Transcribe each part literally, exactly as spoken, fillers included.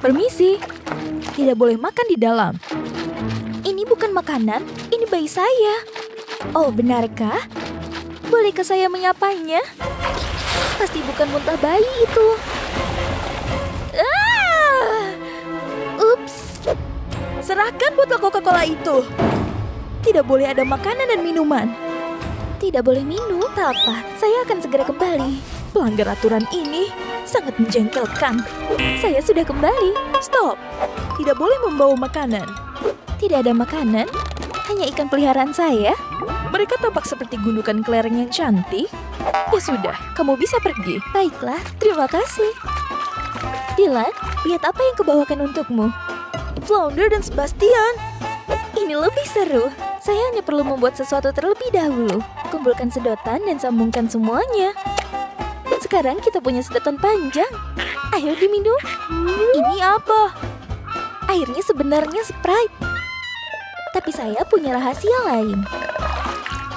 Permisi, tidak boleh makan di dalam. Ini bukan makanan, ini bayi saya. Oh, benarkah? Bolehkah saya menyapanya? Pasti bukan muntah bayi itu. Ah! Ups, serahkan botol Coca-Cola itu. Tidak boleh ada makanan dan minuman. Tidak boleh minum, tak apa. Saya akan segera kembali. Pelanggar aturan ini sangat menjengkelkan. Saya sudah kembali. Stop. Tidak boleh membawa makanan. Tidak ada makanan, hanya ikan peliharaan saya. Mereka tampak seperti gundukan kelereng yang cantik. Ya sudah, kamu bisa pergi. Baiklah, terima kasih. Dylan, lihat apa yang kubawakan untukmu. Flounder dan Sebastian. Ini lebih seru. Saya hanya perlu membuat sesuatu terlebih dahulu. Kumpulkan sedotan dan sambungkan semuanya. Sekarang kita punya sedotan panjang. Ayo diminum. Ini apa? Airnya sebenarnya Sprite. Tapi saya punya rahasia lain.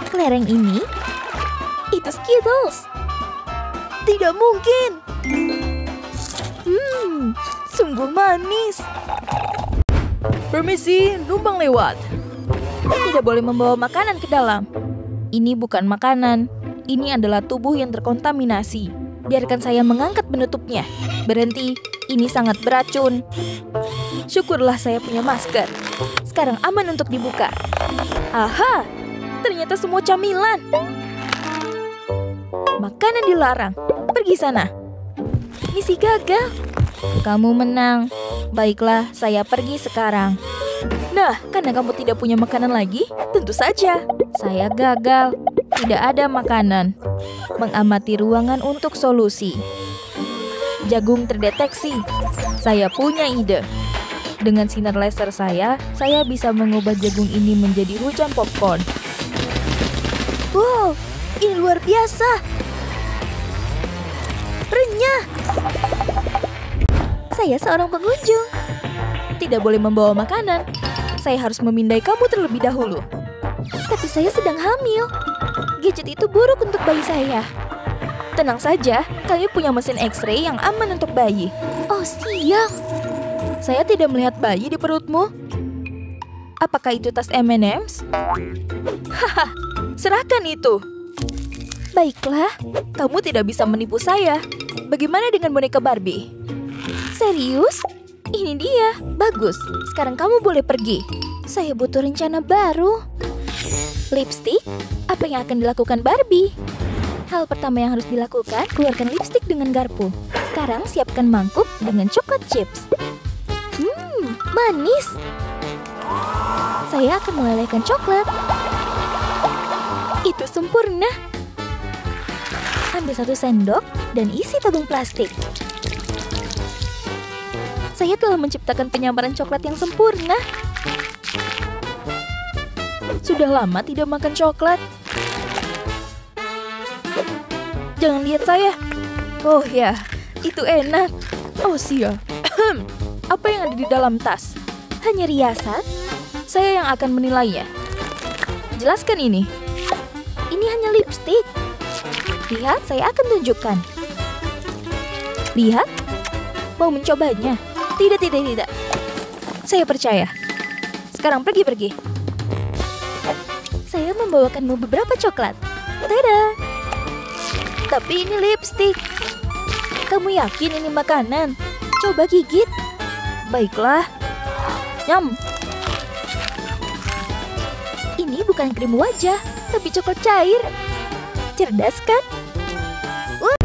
Kelereng ini, itu Skittles. Tidak mungkin. Hmm, sungguh manis. Permisi, numpang lewat. Tidak boleh membawa makanan ke dalam. Ini bukan makanan. Ini adalah tubuh yang terkontaminasi. Biarkan saya mengangkat penutupnya. Berhenti, ini sangat beracun. Syukurlah saya punya masker. Sekarang aman untuk dibuka. Aha, ternyata semua camilan. Makanan dilarang. Pergi sana. Misi gagal. Kamu menang. Baiklah, saya pergi sekarang. Nah, karena kamu tidak punya makanan lagi, tentu saja. Saya gagal. Tidak ada makanan. Mengamati ruangan untuk solusi. Jagung terdeteksi. Saya punya ide. Dengan sinar laser saya, saya bisa mengubah jagung ini menjadi hujan popcorn. Wow, ini luar biasa. Renyah. Saya seorang pengunjung. Tidak boleh membawa makanan. Saya harus memindai kamu terlebih dahulu. Tapi saya sedang hamil. Gadget itu buruk untuk bayi saya. Tenang saja, kami punya mesin X-ray yang aman untuk bayi. Oh, siang. Saya tidak melihat bayi di perutmu. Apakah itu tas M and M's? Haha, serahkan itu. Baiklah, kamu tidak bisa menipu saya. Bagaimana dengan boneka Barbie? Serius? Ini dia, bagus. Sekarang kamu boleh pergi. Saya butuh rencana baru. Lipstik? Apa yang akan dilakukan Barbie? Hal pertama yang harus dilakukan, keluarkan lipstik dengan garpu. Sekarang siapkan mangkuk dengan coklat chips. Hmm, manis. Saya akan melelehkan coklat. Itu sempurna. Ambil satu sendok dan isi tabung plastik. Saya telah menciptakan penyamaran coklat yang sempurna. Sudah lama tidak makan coklat. Jangan lihat saya. Oh ya, itu enak. Oh siap. Apa yang ada di dalam tas? Hanya riasan? Saya yang akan menilainya. Jelaskan ini. Ini hanya lipstik. Lihat, saya akan tunjukkan. Lihat. Mau mencobanya? Tidak, tidak, tidak. Saya percaya. Sekarang pergi, pergi. Saya membawakanmu beberapa coklat. Tada! Tapi ini lipstik. Kamu yakin ini makanan? Coba gigit. Baiklah. Nyam. Ini bukan krim wajah, tapi coklat cair. Cerdas kan? Uh.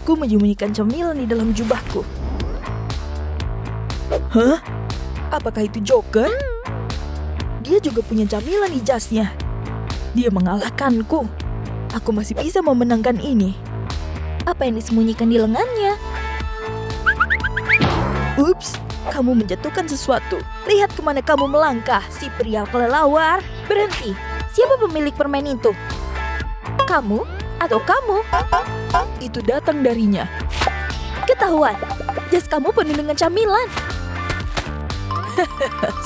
Aku menyembunyikan cemilan di dalam jubahku. Hah? Apakah itu Joker? Dia juga punya camilan di jasnya. Dia mengalahkanku. Aku masih bisa memenangkan ini. Apa yang disembunyikan di lengannya? Ups, kamu menjatuhkan sesuatu. Lihat kemana kamu melangkah, si pria kelelawar. Berhenti, siapa pemilik permen itu? Kamu atau kamu? Itu datang darinya. Ketahuan, jas kamu penuh dengan camilan.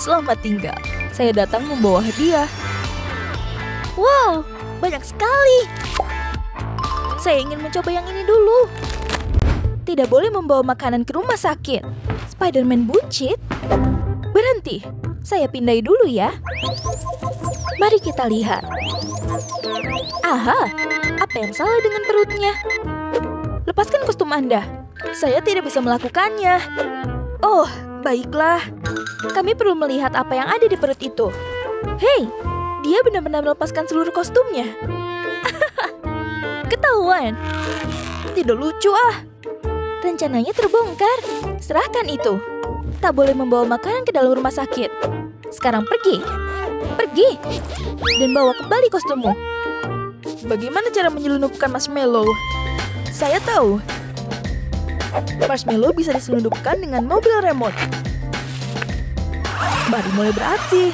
Selamat tinggal. Saya datang membawa hadiah. Wow, banyak sekali. Saya ingin mencoba yang ini dulu. tidak boleh membawa makanan ke rumah sakit. Spider-Man buncit. Berhenti, saya pindai dulu ya. Mari kita lihat. Aha, apa yang salah dengan perutnya? Lepaskan kostum Anda. Saya tidak bisa melakukannya. Oh, baiklah. Kami perlu melihat apa yang ada di perut itu. Hei, dia benar-benar melepaskan seluruh kostumnya. Ketahuan. Tidak lucu ah. Rencananya terbongkar. Serahkan itu. Tak boleh membawa makanan ke dalam rumah sakit. Sekarang pergi. Pergi. Dan bawa kembali kostummu. Bagaimana cara menyelundupkan marshmallow? Saya tahu. Marshmallow bisa diselundupkan dengan mobil remote. Baru mulai beraksi.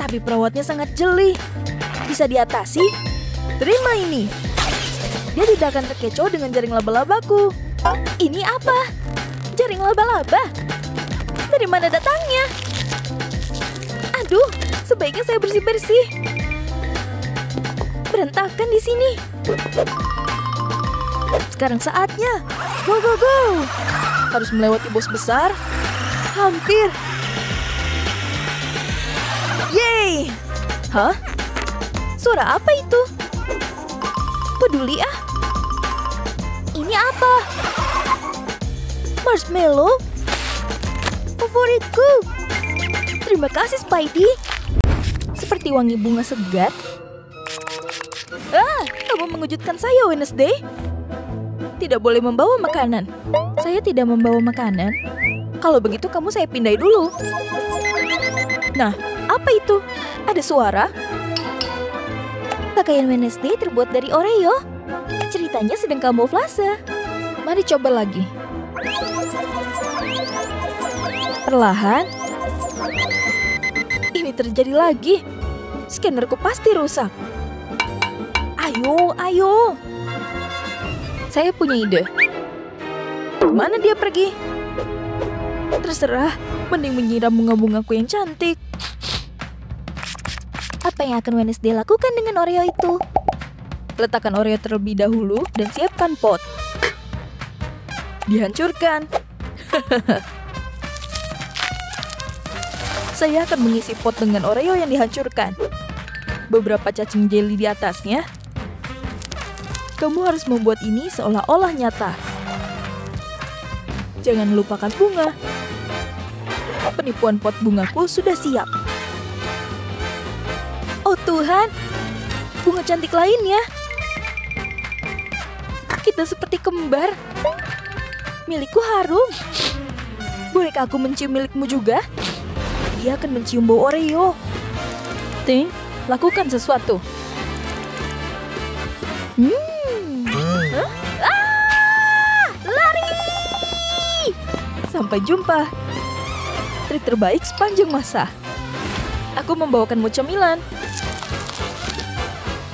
Tapi perawatnya sangat jeli. Bisa diatasi. Terima ini. Dia tidak akan terkecoh dengan jaring laba-labaku. Ini apa? Jaring laba-laba? Dari mana datangnya? Aduh, sebaiknya saya bersih-bersih. Berantakan di sini. Sekarang saatnya. Go, go, go. Harus melewati bos besar. Hampir. Yeay. Hah? Suara apa itu? Peduli ah. Ini apa? Marshmallow? Favoritku. Terima kasih, Spidey. Seperti wangi bunga segar. Ah, kamu mengejutkan saya, Wednesday. Tidak boleh membawa makanan. Saya tidak membawa makanan. Kalau begitu, kamu saya pindai dulu. Nah, apa itu? Ada suara? Pakaian Wednesday terbuat dari Oreo. Ceritanya sedang kamuflase. Mari coba lagi. Perlahan. Ini terjadi lagi. Scannerku pasti rusak. Ayo, ayo. Saya punya ide. Mana dia pergi? Terserah, mending menyiram bunga-bungaku yang cantik. Apa yang akan Wednesday lakukan dengan Oreo itu? Letakkan Oreo terlebih dahulu dan siapkan pot. Dihancurkan. Saya akan mengisi pot dengan Oreo yang dihancurkan. Beberapa cacing jeli di atasnya. Kamu harus membuat ini seolah-olah nyata. Jangan lupakan bunga. Penipuan pot bungaku sudah siap. Oh Tuhan, bunga cantik lainnya. Kita seperti kembar. Milikku harum. Bolehkah aku mencium milikmu juga? Dia akan mencium bau Oreo. Ting, lakukan sesuatu. Hmm. Sampai jumpa. Trik terbaik sepanjang masa. Aku membawakanmu cemilan.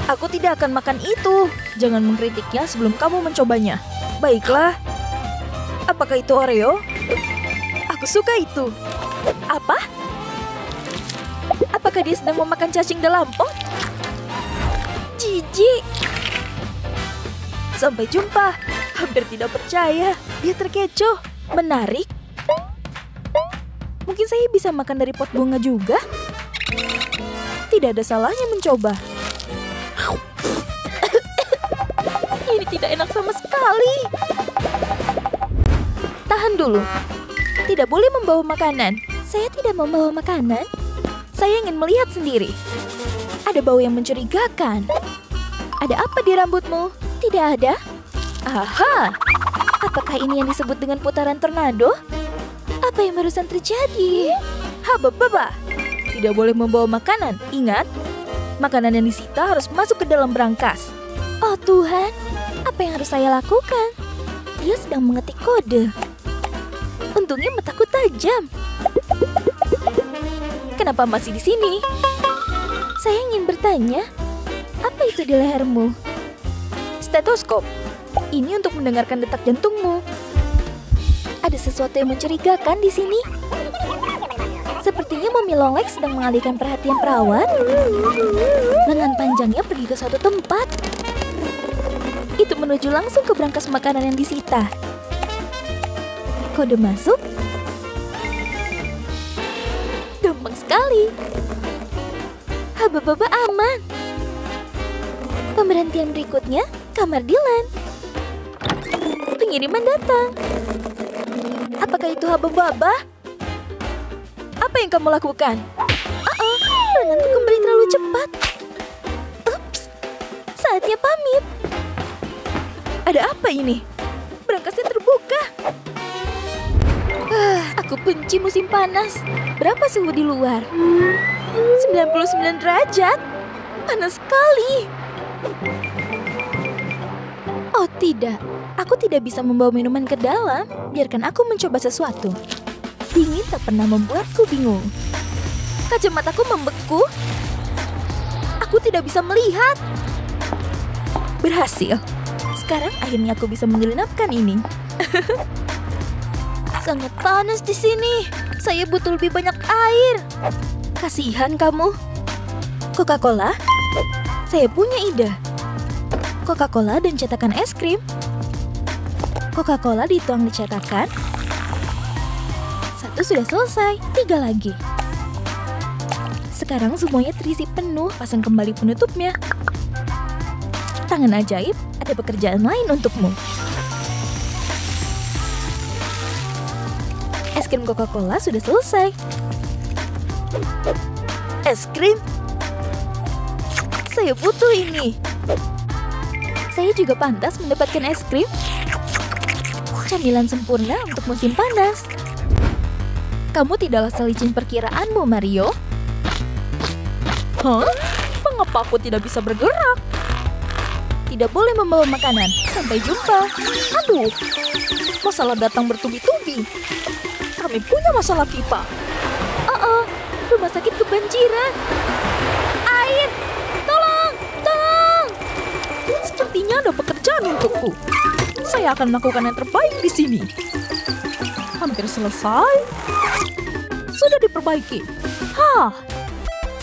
Aku tidak akan makan itu. Jangan mengkritiknya sebelum kamu mencobanya. Baiklah. Apakah itu Oreo? Aku suka itu. Apa? Apakah dia sedang memakan cacing dalam pot? Jijik. Sampai jumpa. Hampir tidak percaya. Dia terkecoh. Menarik. Mungkin saya bisa makan dari pot bunga juga. Tidak ada salahnya mencoba. Ini tidak enak sama sekali. Tahan dulu. Tidak boleh membawa makanan. Saya tidak membawa makanan. Saya ingin melihat sendiri. Ada bau yang mencurigakan. Ada apa di rambutmu? Tidak ada. Aha. Apakah ini yang disebut dengan putaran tornado? Apa yang barusan terjadi? Haba-baba. Tidak boleh membawa makanan. Ingat, makanan yang disita harus masuk ke dalam berangkas. Oh Tuhan, apa yang harus saya lakukan? Dia sedang mengetik kode. Untungnya mataku tajam. Kenapa masih di sini? Saya ingin bertanya, apa itu di lehermu? Stetoskop. Ini untuk mendengarkan detak jantungmu. Ada sesuatu yang mencurigakan di sini. Sepertinya Mommy Longlegs sedang mengalihkan perhatian perawat. Lengan panjangnya pergi ke suatu tempat. Itu menuju langsung ke brankas makanan yang disita. Kode masuk. Gampang sekali. Haba-haba aman. Pemberhentian berikutnya, kamar Dylan. Pengiriman datang. Apakah itu haba-haba? Apa yang kamu lakukan? Uh-oh, tanganku kembali terlalu cepat. Ups, saatnya pamit. Ada apa ini? Berangkasnya terbuka. Uh, aku benci musim panas. Berapa suhu di luar? sembilan puluh sembilan derajat. Panas sekali. Oh tidak, aku tidak bisa membawa minuman ke dalam. Biarkan aku mencoba sesuatu. Dingin tak pernah membuatku bingung. Kacamataku membeku. Aku tidak bisa melihat. Berhasil. Sekarang akhirnya aku bisa menyelinapkan ini. Sangat panas di sini. Saya butuh lebih banyak air. Kasihan kamu. Coca-Cola? Saya punya ide. Coca-Cola dan cetakan es krim. Coca-Cola dituang di cetakan. Satu sudah selesai, tiga lagi. Sekarang semuanya terisi penuh, pasang kembali penutupnya. Tangan ajaib, ada pekerjaan lain untukmu. Es krim Coca-Cola sudah selesai. Es krim? Saya butuh ini. Saya juga pantas mendapatkan es krim. Camilan sempurna untuk musim panas. Kamu tidaklah selicin perkiraanmu, Mario. Hah? Mengapa aku tidak bisa bergerak? Tidak boleh membawa makanan. Sampai jumpa. Aduh, masalah datang bertubi-tubi. Kami punya masalah pipa. Oh-oh, rumah sakit kebanjiran. Air, tolong, tolong. Sepertinya ada pekerjaan untukku. Saya akan melakukan yang terbaik di sini. Hampir selesai. Sudah diperbaiki. Hah,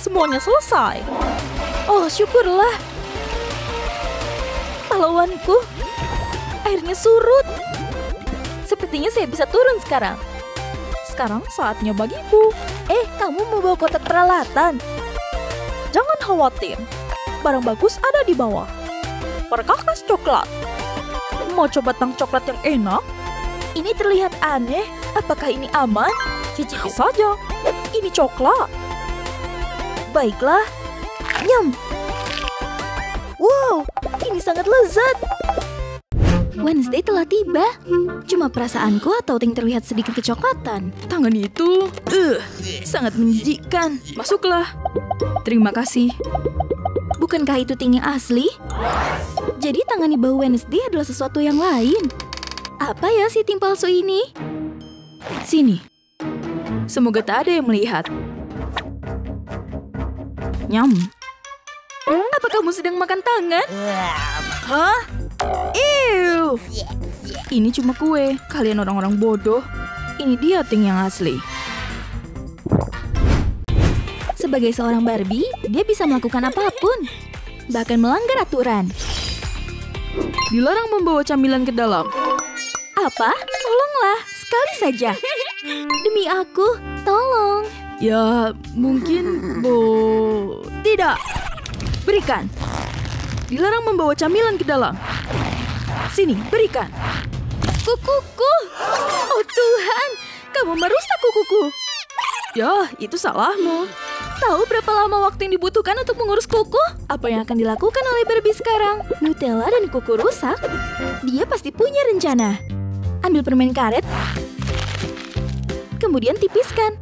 semuanya selesai. Oh, syukurlah. Pahlawanku, airnya surut. Sepertinya saya bisa turun sekarang. Sekarang saatnya bagiku. Eh, kamu mau bawa kotak peralatan? Jangan khawatir. Barang bagus ada di bawah. Perkakas coklat. Mau coba tang coklat yang enak? Ini terlihat aneh. Apakah ini aman? Cicipi saja. Ini coklat. Baiklah. Nyam. Wow, ini sangat lezat. Wednesday telah tiba. Cuma perasaanku atau ting terlihat sedikit kecoklatan. Tangan itu, uh, sangat menjijikkan. Masuklah. Terima kasih. Bukankah itu ting yang asli? Jadi tangan di bawah Wednesday adalah sesuatu yang lain. Apa ya si tim palsu ini? Sini. Semoga tak ada yang melihat. Nyam. Apa kamu sedang makan tangan? Hah? Ew. Ini cuma kue. Kalian orang-orang bodoh. Ini dia ting yang asli. Sebagai seorang Barbie, dia bisa melakukan apapun. Bahkan melanggar aturan. Dilarang membawa camilan ke dalam. Apa? Tolonglah, sekali saja. Demi aku, tolong. Ya, mungkin bo... Tidak. Berikan. Dilarang membawa camilan ke dalam. Sini, berikan. Kukuku. Oh Tuhan, kamu merusak kukuku. Ya, itu salahmu. Tahu berapa lama waktu yang dibutuhkan untuk mengurus kuku? Apa yang akan dilakukan oleh Barbie sekarang? Nutella dan kuku rusak? Dia pasti punya rencana. Ambil permen karet, kemudian tipiskan.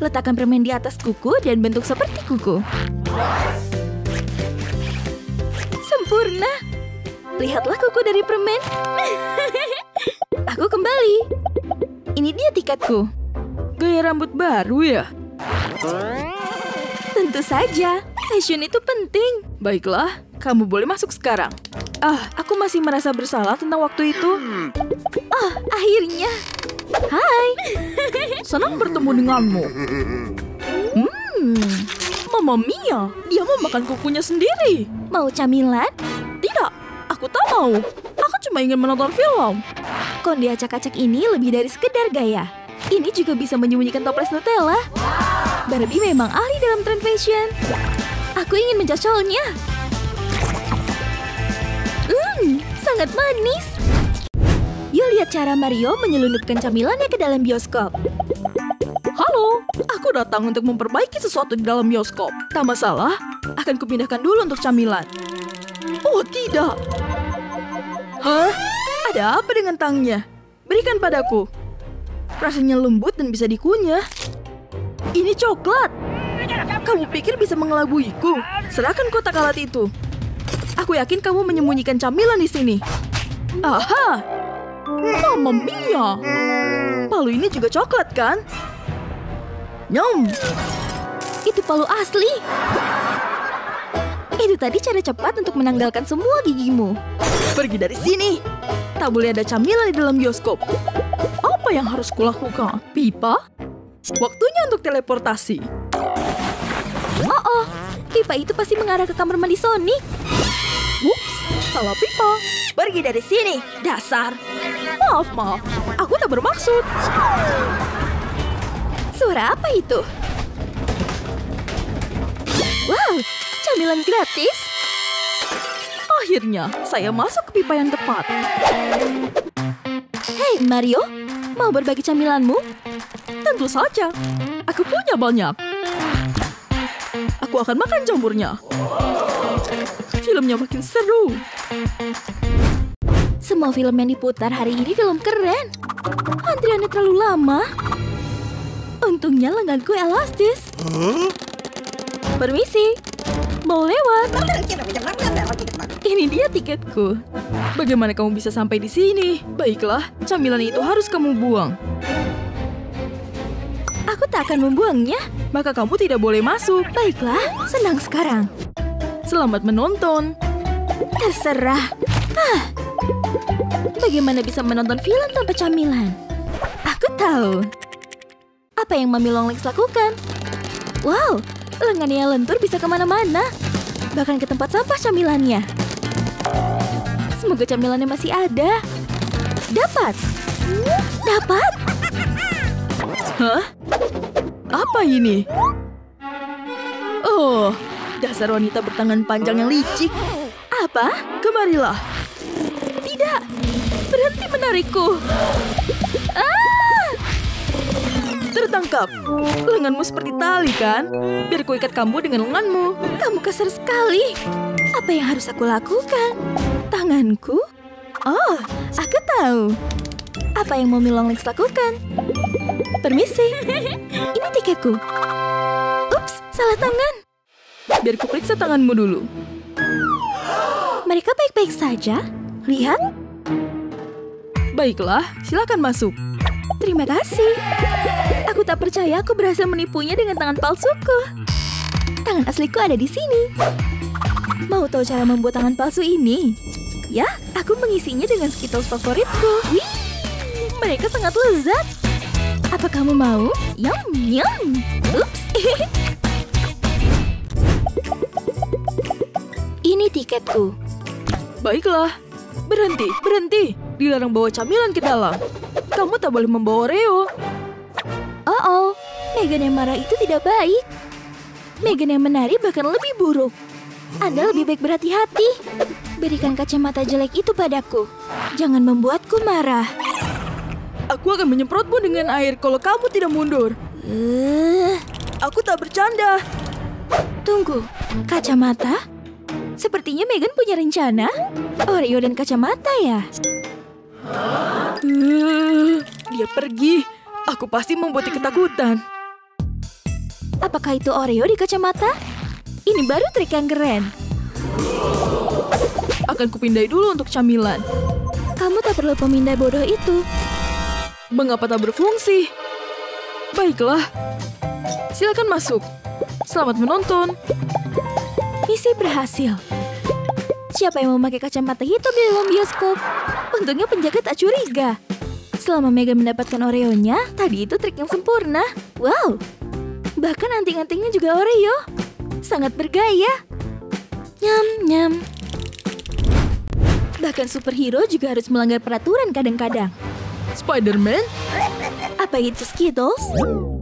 Letakkan permen di atas kuku dan bentuk seperti kuku. Sempurna! Lihatlah kuku dari permen. Aku kembali. Ini dia tiketku. Gaya rambut baru ya? Tentu saja. Fashion itu penting. Baiklah, kamu boleh masuk sekarang. Ah, aku masih merasa bersalah tentang waktu itu. Oh, akhirnya. Hai. Senang bertemu denganmu. Hmm, mama Mamma Mia, dia mau makan kukunya sendiri. Mau camilan? Tidak, aku tak mau. Aku cuma ingin menonton film. Konde acak-acak ini lebih dari sekedar gaya. Ini juga bisa menyembunyikan toples Nutella. Barbie memang ahli dalam tren fashion. Aku ingin mencocolnya. Hmm, sangat manis. Yuk lihat cara Mario menyelundupkan camilannya ke dalam bioskop. Halo, aku datang untuk memperbaiki sesuatu di dalam bioskop. Tak masalah, akan kupindahkan dulu untuk camilan. Oh, tidak. Hah? Ada apa dengan tangnya? Berikan padaku. Rasanya lembut dan bisa dikunyah. Ini coklat. Kamu pikir bisa mengelabuiku? Serahkan kotak alat itu. Aku yakin kamu menyembunyikan camilan di sini. Aha! Mamma Mia! Palu ini juga coklat, kan? Nyom! Itu palu asli! Itu tadi cara cepat untuk menanggalkan semua gigimu. Pergi dari sini! Tak boleh ada camilan di dalam bioskop. Apa yang harus kulakukan? Pipa? Waktunya untuk teleportasi. Oh-oh! Pipa itu pasti mengarah ke kamar mandi Sonic. Ups! Salah pipa. Pergi dari sini! Dasar! Maaf, maaf. Aku tak bermaksud. Suara apa itu? Wow, camilan gratis. Akhirnya, saya masuk ke pipa yang tepat. Hei, Mario. Mau berbagi camilanmu? Tentu saja. Aku punya banyak. Aku akan makan jamurnya. Filmnya makin seru. Semua film yang diputar hari ini film keren. Antriannya terlalu lama. Untungnya lenganku elastis. Huh? Permisi, mau lewat. Ini dia tiketku. Bagaimana kamu bisa sampai di sini? Baiklah, camilan itu harus kamu buang. Aku tak akan membuangnya. Maka kamu tidak boleh masuk. Baiklah, senang sekarang. Selamat menonton. Terserah. Ah, bagaimana bisa menonton film tanpa camilan? Aku tahu. Apa yang Mami Longlegs lakukan? Wow, lengannya lentur bisa kemana-mana. Bahkan ke tempat sampah camilannya. Semoga camilannya masih ada. Dapat! Dapat! Hah? Apa ini? Oh, dasar wanita bertangan panjang yang licik. Apa? Kemarilah. Tidak! Berhenti menarikku! Ah! Tertangkap. Lenganmu seperti tali, kan? Biar ku ikat kamu dengan lenganmu. Kamu kasar sekali. Apa yang harus aku lakukan? Tanganku? Oh, aku tahu. Apa yang Mommy Longlegs lakukan? Permisi. Ini tiketku. Ups, salah tangan. Biar ku periksa tanganmu dulu. Mereka baik-baik saja. Lihat. Baiklah, silakan masuk. Terima kasih. Aku tak percaya aku berhasil menipunya dengan tangan palsuku. Tangan asliku ada di sini. Mau tahu cara membuat tangan palsu ini? Ya, aku mengisinya dengan Skittles favoritku. Wih, mereka sangat lezat. Apa kamu mau? Yum, yum. Ups. Ini tiketku. Baiklah. Berhenti, berhenti. Dilarang bawa camilan ke dalam. Kamu tak boleh membawa Oreo. Oh-oh, Megan yang marah itu tidak baik. Megan yang menari bahkan lebih buruk. Anda lebih baik berhati-hati. Berikan kacamata jelek itu padaku. Jangan membuatku marah. Aku akan menyemprotmu dengan air kalau kamu tidak mundur. Uh. Aku tak bercanda. Tunggu, kacamata? Sepertinya Megan punya rencana. Oreo dan kacamata ya? Uh, dia pergi. Aku pasti membuatnya ketakutan. Apakah itu Oreo di kacamata? Ini baru trik yang keren. Akan kupindai dulu untuk camilan. Kamu tak perlu pemindai bodoh itu. Mengapa tak berfungsi? Baiklah. Silakan masuk. Selamat menonton. Misi berhasil. Siapa yang memakai kacamata hitam di dalam bioskop? Untungnya penjaga tak curiga. Selama Megan mendapatkan Oreo-nya, tadi itu trik yang sempurna. Wow, bahkan anting-antingnya juga Oreo. sangat bergaya. Nyam-nyam. Bahkan superhero juga harus melanggar peraturan kadang-kadang. Spider-Man? Apa itu Skittles?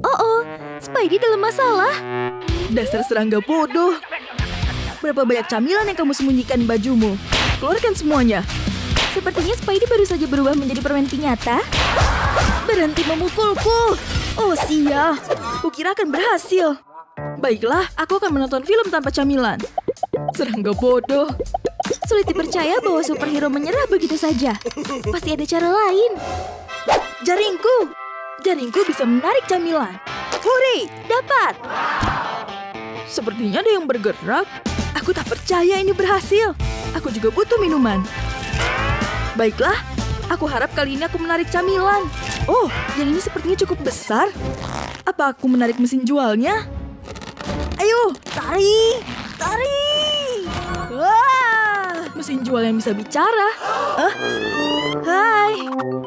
Oh-oh, Spidey dalam masalah. Dasar serangga bodoh. Berapa banyak camilan yang kamu sembunyikan bajumu? Keluarkan semuanya. Sepertinya Spidey baru saja berubah menjadi permen pinyata. Berhenti memukulku. Oh sia, kukira akan berhasil. Baiklah, aku akan menonton film tanpa camilan. Serangga bodoh. Sulit dipercaya bahwa superhero menyerah begitu saja. Pasti ada cara lain. Jaringku. Jaringku bisa menarik camilan. Hore, dapat. Sepertinya ada yang bergerak. Aku tak percaya ini berhasil. Aku juga butuh minuman. Baiklah, aku harap kali ini aku menarik camilan. Oh, yang ini sepertinya cukup besar. Apa aku menarik mesin jualnya? Ayo, tarik, tarik. Wah, mesin jual yang bisa bicara. Hah? Hai,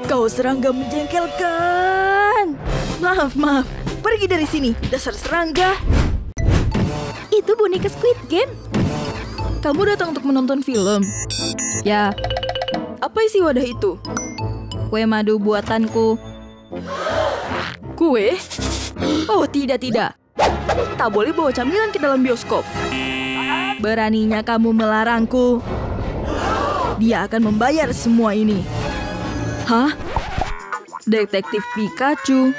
kau serangga menjengkelkan. Maaf, maaf. Pergi dari sini, dasar serangga. Itu boneka Squid Game. Kamu datang untuk menonton film. Ya, apa isi wadah itu? Kue madu buatanku. Kue? Oh, tidak, tidak. Tak boleh bawa camilan ke dalam bioskop. Beraninya kamu melarangku. Dia akan membayar semua ini. Hah? Detektif Pikachu.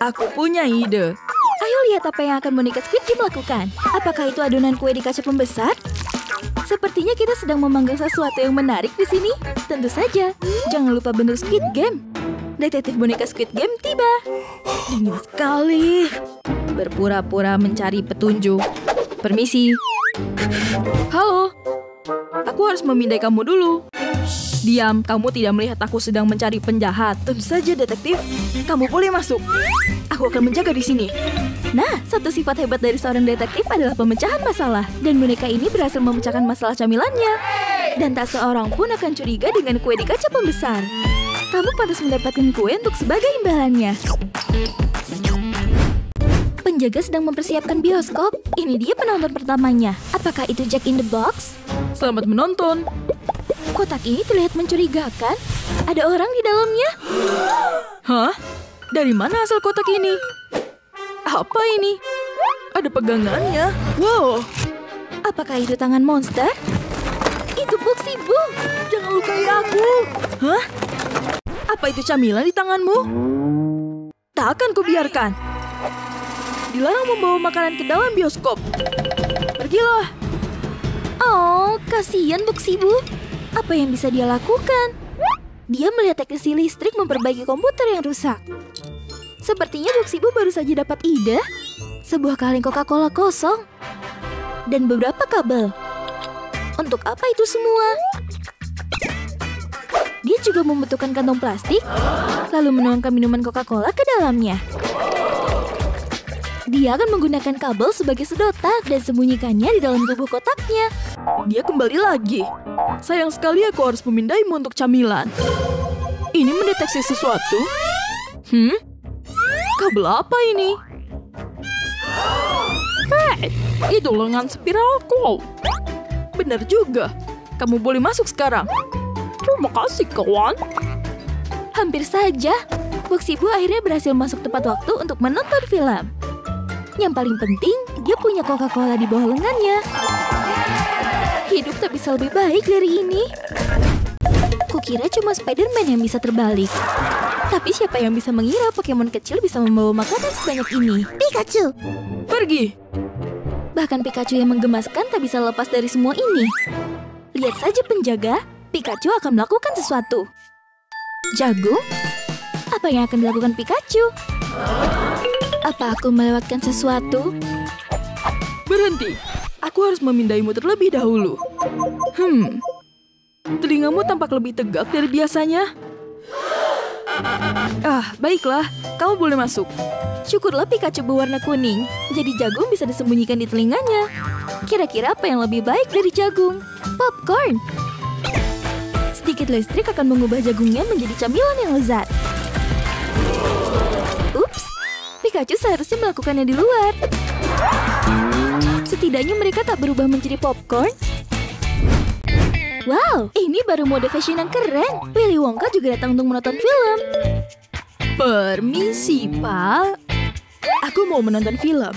Aku punya ide. Ayo lihat apa yang akan boneka Squid Game lakukan. Apakah itu adonan kue di kaca pembesar? Sepertinya kita sedang memanggang sesuatu yang menarik di sini. Tentu saja. Jangan lupa bentuk Squid Game. Detektif boneka Squid Game tiba. Dingin sekali. Berpura-pura mencari petunjuk. Permisi. Halo. Aku harus memindai kamu dulu. Diam, kamu tidak melihat aku sedang mencari penjahat. Tentu saja, detektif. Kamu boleh masuk. Aku akan menjaga di sini. Nah, satu sifat hebat dari seorang detektif adalah pemecahan masalah. Dan boneka ini berhasil memecahkan masalah camilannya. Dan tak seorang pun akan curiga dengan kue di kaca pembesar. Kamu pantas mendapatkan kue untuk sebagai imbalannya. Penjaga sedang mempersiapkan bioskop. Ini dia penonton pertamanya. Apakah itu Jack in the Box? Selamat menonton. Kotak ini terlihat mencurigakan. Ada orang di dalamnya. Hah? Dari mana asal kotak ini? Apa ini? Ada pegangannya. Wow. Apakah itu tangan monster? Itu Bugsy Boo. Jangan lukai aku. Hah? Apa itu camilan di tanganmu? Tak akan kubiarkan. Dilarang membawa makanan ke dalam bioskop. Pergilah. Oh, kasihan Bugsy Boo. Apa yang bisa dia lakukan? Dia melihat teknisi listrik memperbaiki komputer yang rusak. Sepertinya Bugsy Boo baru saja dapat ide. Sebuah kaleng Coca-Cola kosong. Dan beberapa kabel. Untuk apa itu semua? Dia juga membutuhkan kantong plastik. Lalu menuangkan minuman Coca-Cola ke dalamnya. Dia akan menggunakan kabel sebagai sedotan. Dan sembunyikannya di dalam tubuh kotaknya. Dia kembali lagi. Sayang sekali aku harus memindaimu untuk camilan. Ini mendeteksi sesuatu. Hmm? Kabel apa ini? Hei, itu lengan spiralku. Benar juga. Kamu boleh masuk sekarang. Terima kasih, kawan. Hampir saja. Bugsy Boo akhirnya berhasil masuk tepat waktu untuk menonton film. Yang paling penting, dia punya Coca-Cola di bawah lengannya. Hidup tak bisa lebih baik dari ini. Kukira cuma Spider-Man yang bisa terbalik. Tapi siapa yang bisa mengira Pokemon kecil bisa membawa makanan sebanyak ini? Pikachu! Pergi! Bahkan Pikachu yang menggemaskan tak bisa lepas dari semua ini. Lihat saja penjaga, Pikachu akan melakukan sesuatu. Jagung? Apa yang akan dilakukan Pikachu? Apa aku melewatkan sesuatu? Berhenti! Aku harus memindaimu terlebih dahulu. Hmm. Telingamu tampak lebih tegak dari biasanya. Ah, baiklah. Kamu boleh masuk. Syukurlah Pikachu berwarna kuning. Jadi jagung bisa disembunyikan di telinganya. Kira-kira apa yang lebih baik dari jagung? Popcorn. Sedikit listrik akan mengubah jagungnya menjadi camilan yang lezat. Ups. Pikachu seharusnya melakukannya di luar. Setidaknya mereka tak berubah menjadi popcorn. Wow, ini baru mode fashion yang keren. Willy Wonka juga datang untuk menonton film. Permisi, Pak. Aku mau menonton film.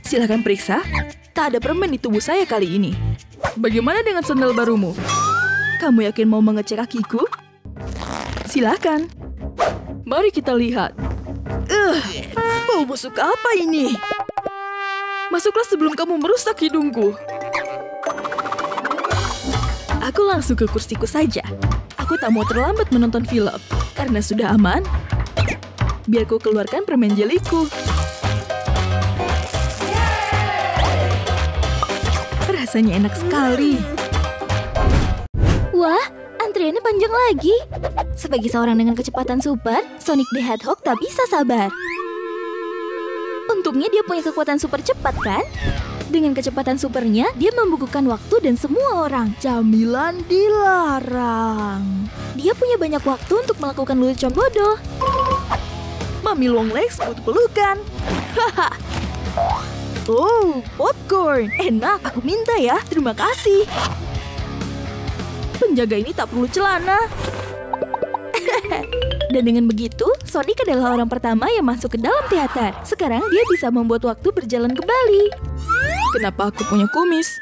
Silahkan periksa. Tak ada permen di tubuh saya kali ini. Bagaimana dengan sandal barumu? Kamu yakin mau mengecek kakiku? Silahkan. Mari kita lihat. Uh, bau busuk apa ini? Masuklah sebelum kamu merusak hidungku. Aku langsung ke kursiku saja. Aku tak mau terlambat menonton film. Karena sudah aman, biar ku keluarkan permen jeliku. Rasanya enak sekali. Wah, antriannya panjang lagi. Sebagai seorang dengan kecepatan super, Sonic the Hedgehog tak bisa sabar. Untungnya dia punya kekuatan super cepat, kan? Dengan kecepatan supernya, dia membukukan waktu dan semua orang. Camilan dilarang. Dia punya banyak waktu untuk melakukan lelucon bodoh. Mami Long Legs butuh pelukan. Haha. Oh, popcorn. Enak, aku minta ya. Terima kasih. Penjaga ini tak perlu celana. Dan dengan begitu, Sonic adalah orang pertama yang masuk ke dalam teater. Sekarang dia bisa membuat waktu berjalan kembali. Kenapa aku punya kumis?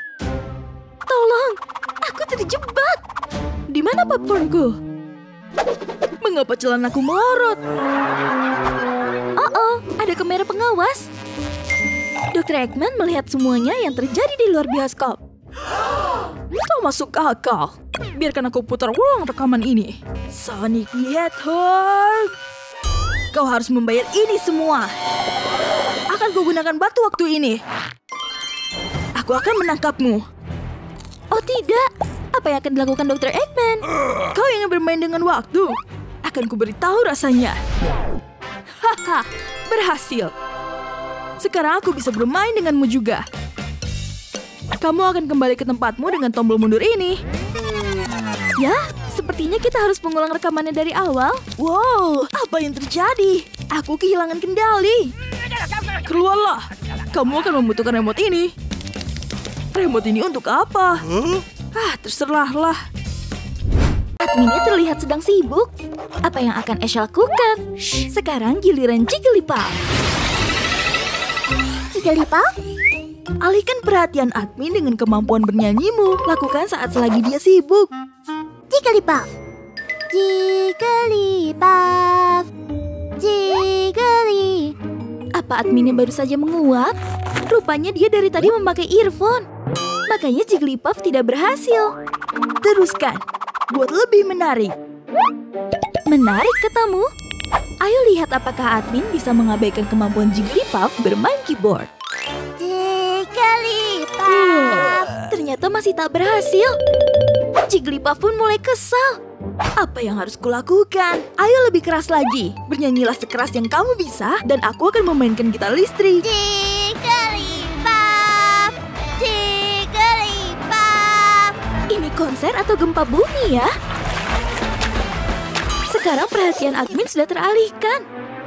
Tolong, aku terjebak. Di mana popcornku? Mengapa celanaku melorot? Oh-oh, ada kamera pengawas. dokter Eggman melihat semuanya yang terjadi di luar bioskop. Kau masuk akal. Biarkan aku putar ulang rekaman ini. Sonic the Hedgehog. Kau harus membayar ini semua. Akan kugunakan batu waktu ini. Aku akan menangkapmu. Oh tidak. Apa yang akan dilakukan dokter Eggman? Kau ingin bermain dengan waktu. Akan kuberitahu rasanya. Haha, berhasil. Sekarang aku bisa bermain denganmu juga. Kamu akan kembali ke tempatmu dengan tombol mundur ini. Ya, sepertinya kita harus mengulang rekamannya dari awal. Wow, apa yang terjadi? Aku kehilangan kendali. Keluarlah. Kamu akan membutuhkan remote ini. Remote ini untuk apa? Huh? Ah, terserahlah. Adminnya terlihat sedang sibuk. Apa yang akan Ash lakukan? Shh. Sekarang giliran Jigglypuff. Jigglypuff? Alihkan perhatian admin dengan kemampuan bernyanyimu. Lakukan saat selagi dia sibuk. Jigglypuff. Jigglypuff. Jiggly. Apa adminnya baru saja menguap? Rupanya dia dari tadi memakai earphone. Makanya Jigglypuff tidak berhasil. Teruskan, buat lebih menarik. Menarik katamu? Ayo lihat apakah admin bisa mengabaikan kemampuan Jigglypuff bermain keyboard. Jigglypuff. Ternyata masih tak berhasil. Jigglypuff pun mulai kesal. Apa yang harus kulakukan? Ayo lebih keras lagi. Bernyanyilah sekeras yang kamu bisa dan aku akan memainkan gitar listrik. Ini konser atau gempa bumi ya? Sekarang perhatian admin sudah teralihkan.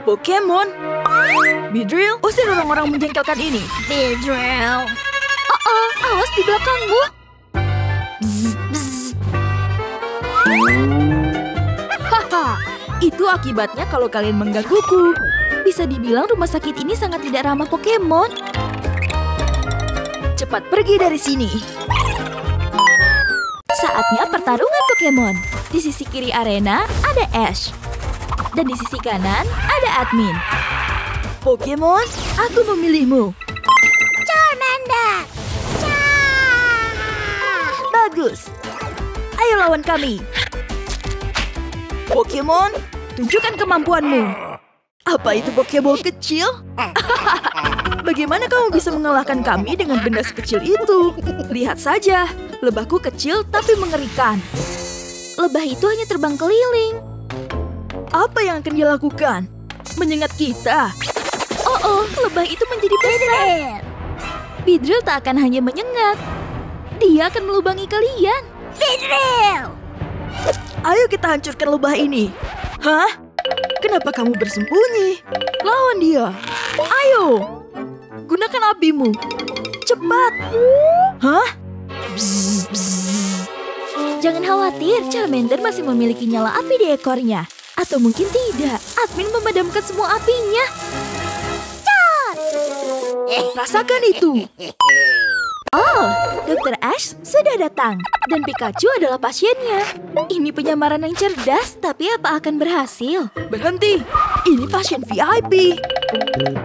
Pokemon. Beedrill, usir orang-orang menjengkelkan ini. Beedrill. Oh-oh, awas di belakangmu. Bzz, bzz. Haha, itu akibatnya kalau kalian menggangguku. Bisa dibilang rumah sakit ini sangat tidak ramah Pokemon. Cepat pergi dari sini. Saatnya pertarungan Pokemon. Di sisi kiri arena ada Ash. Dan di sisi kanan ada admin. Pokemon, aku memilihmu. Charmander! Char! Bagus. Ayo lawan kami. Pokemon, tunjukkan kemampuanmu. Apa itu Pokeball kecil? Bagaimana kamu bisa mengalahkan kami dengan benda sekecil itu? Lihat saja. Lebahku kecil tapi mengerikan. Lebah itu hanya terbang keliling. Apa yang akan dia lakukan? Menyengat kita. Oh-oh, lebah itu menjadi besar. Beedrill tak akan hanya menyengat. Dia akan melubangi kalian. Beedrill! Ayo kita hancurkan lebah ini. Hah? Kenapa kamu bersembunyi? Lawan dia. Ayo! Gunakan apimu. cepat. Hah? Bzz, bzz. Jangan khawatir, Charmander masih memiliki nyala api di ekornya. Atau mungkin tidak, admin memadamkan semua apinya. Cat! Rasakan itu. Oh, dokter Ash sudah datang. Dan Pikachu adalah pasiennya. Ini penyamaran yang cerdas, tapi apa akan berhasil? Berhenti, ini pasien V I P.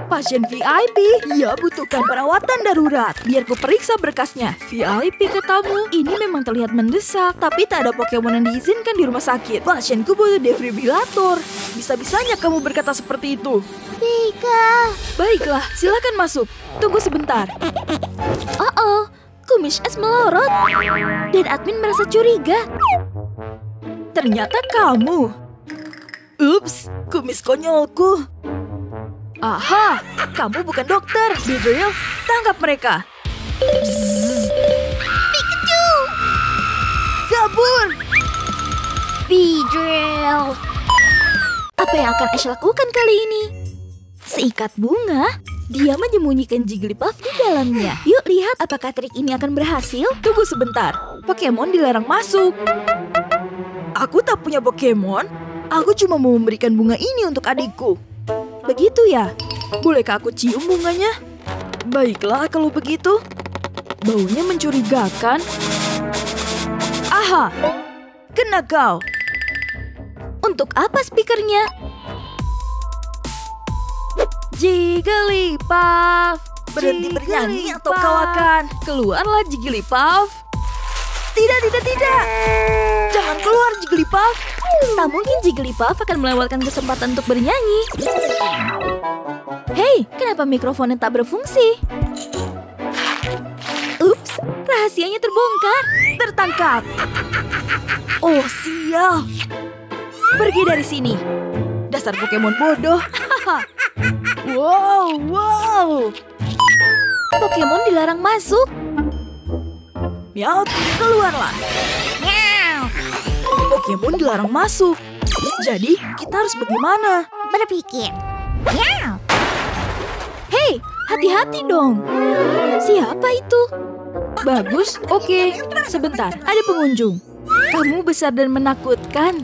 Pasien V I P, ia butuhkan perawatan darurat. Biar ku periksa berkasnya. V I P ke tamu, ini memang terlihat mendesak. Tapi tak ada Pokemon yang diizinkan di rumah sakit. Pasienku butuh defibrilator. Bisa-bisanya kamu berkata seperti itu. Pika. Baiklah, silakan masuk. Tunggu sebentar. Oh, oh. Kumis es melorot, dan admin merasa curiga. Ternyata kamu. Ups, kumis konyolku. Aha, kamu bukan dokter. Beedrill, tangkap mereka. Psst. Pikachu! Kabur! Beedrill! Apa yang akan Ash lakukan kali ini? Seikat bunga? Dia menyembunyikan Jigglypuff di dalamnya. Yuk lihat apakah trik ini akan berhasil. Tunggu sebentar. Pokemon dilarang masuk. Aku tak punya Pokemon. Aku cuma mau memberikan bunga ini untuk adikku. Begitu ya? Bolehkah aku cium bunganya? Baiklah kalau begitu. Baunya mencurigakan. Aha! Kena kau. Untuk apa speakernya? Jigglypuff, berhenti bernyanyi atau kau akan keluarlah Jigglypuff. Tidak, tidak, tidak. Jangan keluar Jigglypuff. Tak mungkin Jigglypuff akan melewatkan kesempatan untuk bernyanyi. Hei, kenapa mikrofonnya tak berfungsi? Ups, rahasianya terbongkar. Tertangkap. Oh sial. Pergi dari sini. Dasar Pokemon bodoh. Wow, wow. Pokemon dilarang masuk. Miau, keluarlah. Miau. Pokemon dilarang masuk. Jadi, kita harus bagaimana? Berpikir. Miau. Hei, hati-hati dong. Siapa itu? Bagus, oke. Okay. Sebentar, ada pengunjung. Kamu besar dan menakutkan.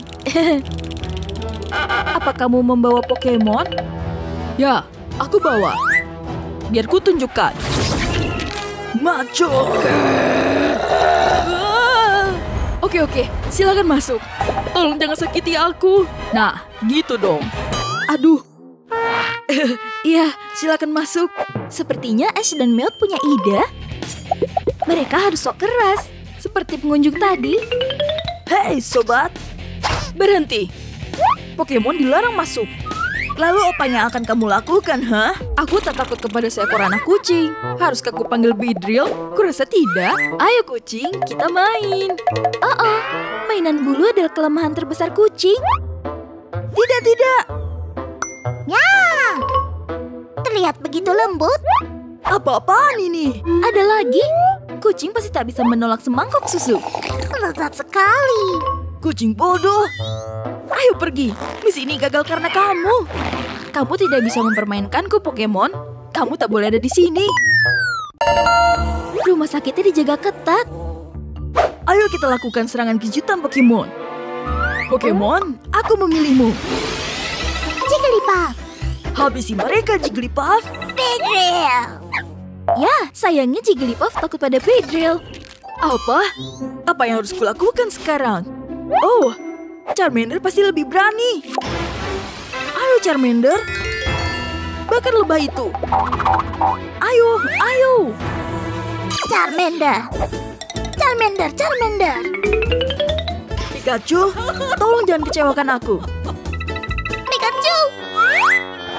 Apa kamu membawa Pokemon? Ya. Aku bawa. Biar ku tunjukkan. Maco. Oke, oke. Silakan masuk. Tolong jangan sakiti aku. Nah, gitu dong. Aduh. Iya, silakan masuk. Sepertinya Ash dan Milk punya ide. Mereka harus sok keras. Seperti pengunjung tadi. Hei, sobat. Berhenti. Pokemon dilarang masuk. Lalu apa yang akan kamu lakukan, ha? Aku tak takut kepada seekor anak kucing. Haruskah aku panggil Beedrill? Kurasa tidak. Ayo kucing, kita main. Oh, oh. Mainan bulu adalah kelemahan terbesar kucing. Tidak, tidak. Ya. Terlihat begitu lembut. Apa-apaan ini? Ada lagi. Kucing pasti tak bisa menolak semangkuk susu. Lezat sekali. Kucing bodoh. Ayo pergi, misi ini gagal karena kamu. Kamu tidak bisa mempermainkanku Pokemon. Kamu tak boleh ada di sini. Rumah sakitnya dijaga ketat. Ayo kita lakukan serangan kejutan Pokemon. Pokemon, aku memilihmu. Jigglypuff. Habisi mereka Jigglypuff. Beedrill. Ya, sayangnya Jigglypuff takut pada Beedrill. Apa? Apa yang harus kulakukan sekarang? Oh. Charmander pasti lebih berani. Ayo Charmander. Bakar lebah itu. Ayo, ayo. Charmander. Charmander, Charmander. Pikachu, tolong jangan kecewakan aku. Pikachu.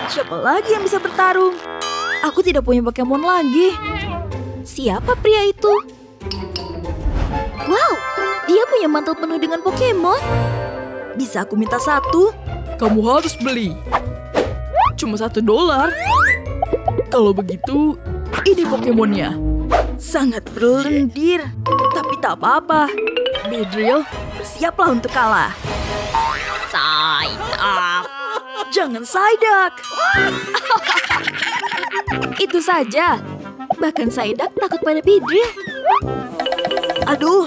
Siapa lagi yang bisa bertarung? Aku tidak punya Pokemon lagi. Siapa pria itu? Wow, dia punya mantel penuh dengan Pokemon. Bisa aku minta satu? Kamu harus beli. Cuma satu dolar. Kalau begitu, ini Pokemonnya. Sangat berlendir. Tapi tak apa-apa. Beedrill, bersiaplah untuk kalah. Side up. Jangan side up. Itu saja. Bahkan Saidak takut pada Pidri. Aduh,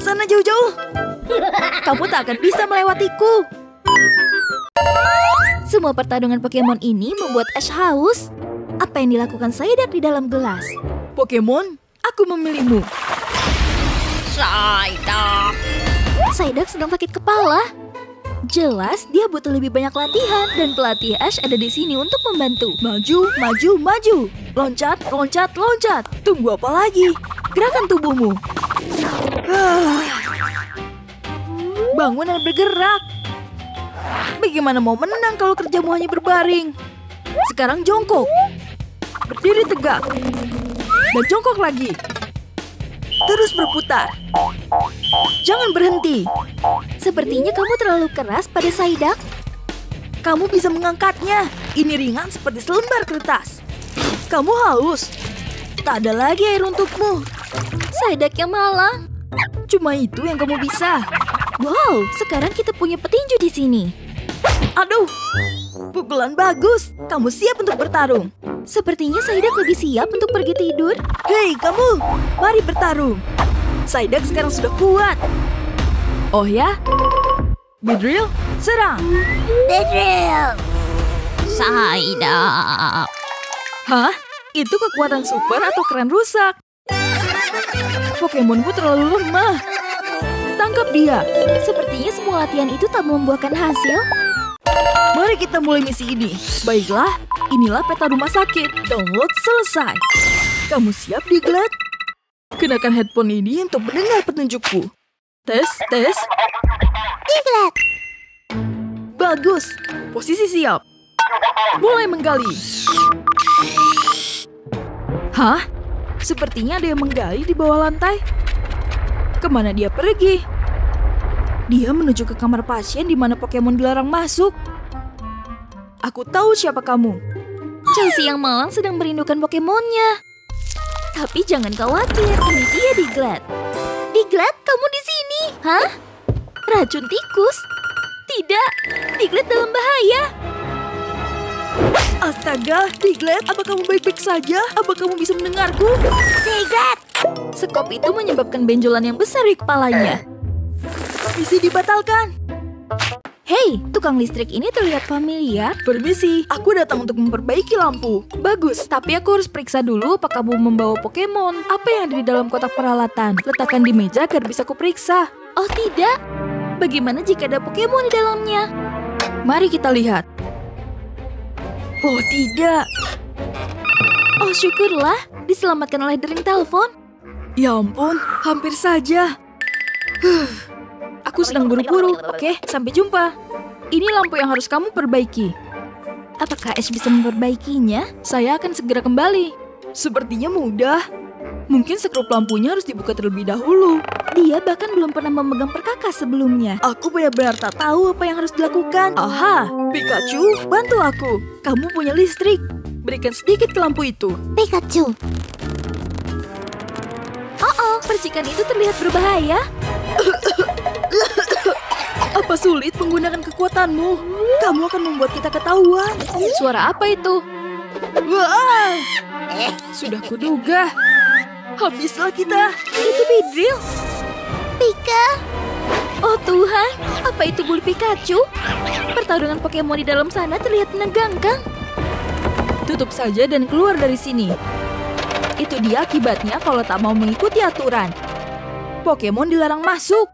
sana jauh-jauh. Kamu tak akan bisa melewatiku. Semua pertarungan Pokemon ini membuat Ash haus. Apa yang dilakukan Saidak di dalam gelas? Pokemon, aku memilihmu. Saidak. Saidak sedang sakit kepala. Jelas dia butuh lebih banyak latihan dan pelatih Ash ada di sini untuk membantu. Maju, maju, maju. Loncat, loncat, loncat. Tunggu apa lagi? Gerakan tubuhmu. Bangun dan bergerak. Bagaimana mau menang kalau kerjamu hanya berbaring? Sekarang jongkok. Berdiri tegak. Dan jongkok lagi. Terus berputar. Jangan berhenti. Sepertinya kamu terlalu keras pada Saidak. Kamu bisa mengangkatnya. Ini ringan seperti selembar kertas. Kamu haus. Tak ada lagi air untukmu. Saidak yang malang. Cuma itu yang kamu bisa. Wow, sekarang kita punya petinju di sini. Aduh, pukulan bagus. Kamu siap untuk bertarung. Sepertinya Saidak lebih siap untuk pergi tidur. Hei, kamu, mari bertarung. Saidak sekarang sudah kuat. Oh ya? Bedrill, serang. Bedrill. Saidak. Hah? Itu kekuatan super atau keren rusak? Pokemonku terlalu lemah. Tangkap dia. Sepertinya semua latihan itu tak membuahkan hasil. Mari kita mulai misi ini. Baiklah, inilah peta rumah sakit. Download selesai. Kamu siap, Diglett? Kenakan headphone ini untuk mendengar petunjukku. Tes, tes. Diglett. Bagus. Posisi siap. Mulai menggali. Hah? Sepertinya ada yang menggali di bawah lantai. Kemana dia pergi? Dia menuju ke kamar pasien di mana Pokemon dilarang masuk. Aku tahu siapa kamu. Chelsea yang malang sedang merindukan Pokemonnya. Tapi jangan khawatir, ini dia Diglett. Diglett, kamu di sini? Hah? Racun tikus? Tidak, Diglett dalam bahaya. Astaga, Diglett, apa kamu baik-baik saja? Apa kamu bisa mendengarku? Diglett! Skop itu menyebabkan benjolan yang besar di kepalanya. Misi dibatalkan. Hei, tukang listrik ini terlihat familiar. Permisi, aku datang untuk memperbaiki lampu. Bagus, tapi aku harus periksa dulu apakah kamu membawa Pokemon. Apa yang ada di dalam kotak peralatan? Letakkan di meja agar bisa kuperiksa. Oh tidak, bagaimana jika ada Pokemon di dalamnya? Mari kita lihat. Oh tidak. Oh syukurlah, diselamatkan oleh dering telepon. Ya ampun, hampir saja. Huh, aku sedang buru-buru. Oke, sampai jumpa. Ini lampu yang harus kamu perbaiki. Apakah Ash bisa memperbaikinya? Saya akan segera kembali. Sepertinya mudah. Mungkin sekrup lampunya harus dibuka terlebih dahulu. Dia bahkan belum pernah memegang perkakas sebelumnya. Aku benar-benar tak tahu apa yang harus dilakukan. Aha, Pikachu, bantu aku. Kamu punya listrik. Berikan sedikit ke lampu itu. Pikachu. Oh-oh, percikan itu terlihat berbahaya. Apa sulit menggunakan kekuatanmu? Kamu akan membuat kita ketahuan. Suara apa itu? Wah, sudah kuduga. Habislah kita. Itu Bedrill. Pika. Oh Tuhan, apa itu bulu Pikachu? Pertarungan Pokemon di dalam sana terlihat menegangkan. Tutup saja dan keluar dari sini. Itu dia akibatnya kalau tak mau mengikuti aturan. Pokemon dilarang masuk.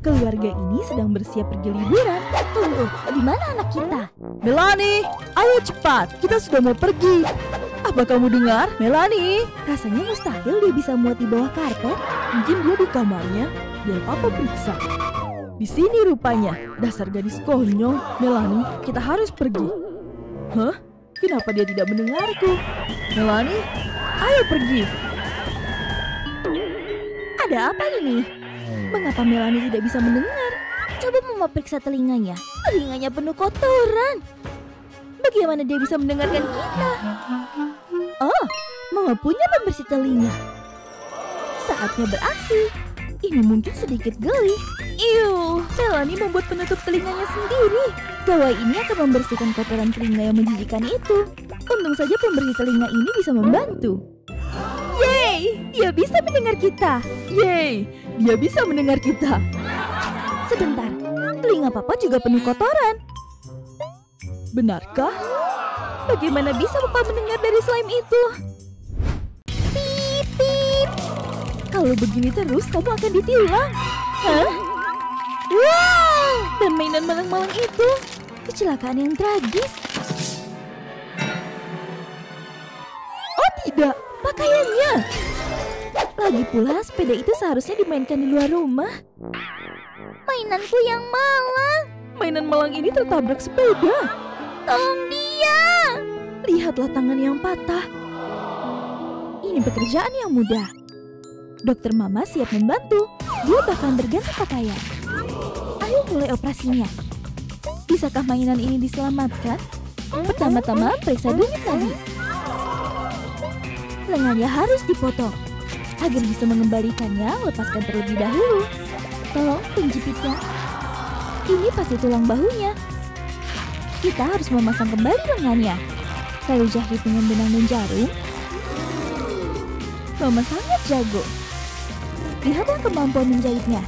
Keluarga ini sedang bersiap pergi liburan. Tunggu, di mana anak kita? Melanie, ayo cepat. Kita sudah mau pergi. Apa kamu dengar, Melanie? Rasanya mustahil dia bisa muat di bawah karpet. Mungkin dia di kamarnya. Biar papa periksa. Di sini rupanya. Dasar gadis konyol. Melanie, kita harus pergi. Hah? Kenapa dia tidak mendengarku? Melanie, ayo pergi. Ada apa ini? Mengapa Melanie tidak bisa mendengar? Coba mama periksa telinganya. Telinganya penuh kotoran. Bagaimana dia bisa mendengarkan kita? Oh, mama punya pembersih telinga. Saatnya beraksi. Ini mungkin sedikit geli. Iuh, Melanie membuat penutup telinganya sendiri. Gawai ini akan membersihkan kotoran telinga yang menjijikan itu. Untung saja pembersih telinga ini bisa membantu. Yeay, dia bisa mendengar kita. Yeay, dia bisa mendengar kita. Sebentar, telinga papa juga penuh kotoran. Benarkah? Bagaimana bisa papa mendengar dari slime itu? Pip, pip. Kalau begini terus, kamu akan ditilang. Hah? Wow! Dan mainan malang-malang itu, kecelakaan yang tragis. Oh tidak, pakaiannya. Lagi pula, sepeda itu seharusnya dimainkan di luar rumah. Mainanku yang malang. Mainan malang ini tertabrak sepeda. Tolong dia. Lihatlah tangan yang patah. Ini pekerjaan yang mudah. Dokter Mama siap membantu. Dia bahkan berganti pakaian. Ayo mulai operasinya. Bisakah mainan ini diselamatkan? Pertama-tama periksa denyut nadi. Lengannya harus dipotong. Agar bisa mengembalikannya, lepaskan terlebih dahulu. Tolong penjepitnya. Ini pasti tulang bahunya. Kita harus memasang kembali lengannya. Lalu jahit dengan benang dan jarum. Mama sangat jago. Lihatlah kemampuan menjahitnya.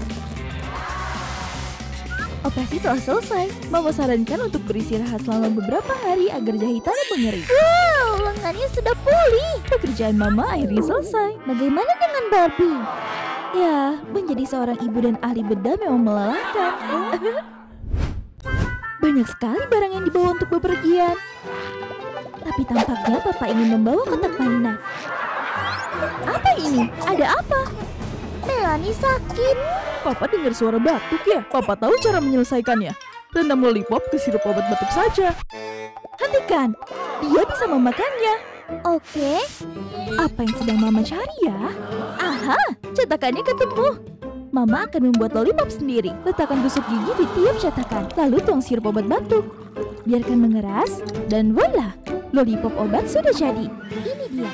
Operasi telah selesai. Mama sarankan untuk beristirahat selama beberapa hari agar jahitannya mengering. Wow, lengannya sudah pulih. Pekerjaan Mama akhirnya selesai. Bagaimana dengan Barbie? Ya, menjadi seorang ibu dan ahli bedah memang melelahkan. Banyak sekali barang yang dibawa untuk bepergian. Tapi tampaknya Papa ingin membawa kotak mainan. Apa ini? Ada apa? Melanie sakit. Papa dengar suara batuk ya? Papa tahu cara menyelesaikannya. Rendam lollipop ke sirup obat batuk saja. Hentikan, dia bisa memakannya. Oke. Apa yang sedang Mama cari ya? Aha, cetakannya ketemu. Mama akan membuat lollipop sendiri. Letakkan busuk gigi di tiap cetakan. Lalu tuang sirup obat batuk. Biarkan mengeras. Dan voila, lollipop obat sudah jadi. Ini dia.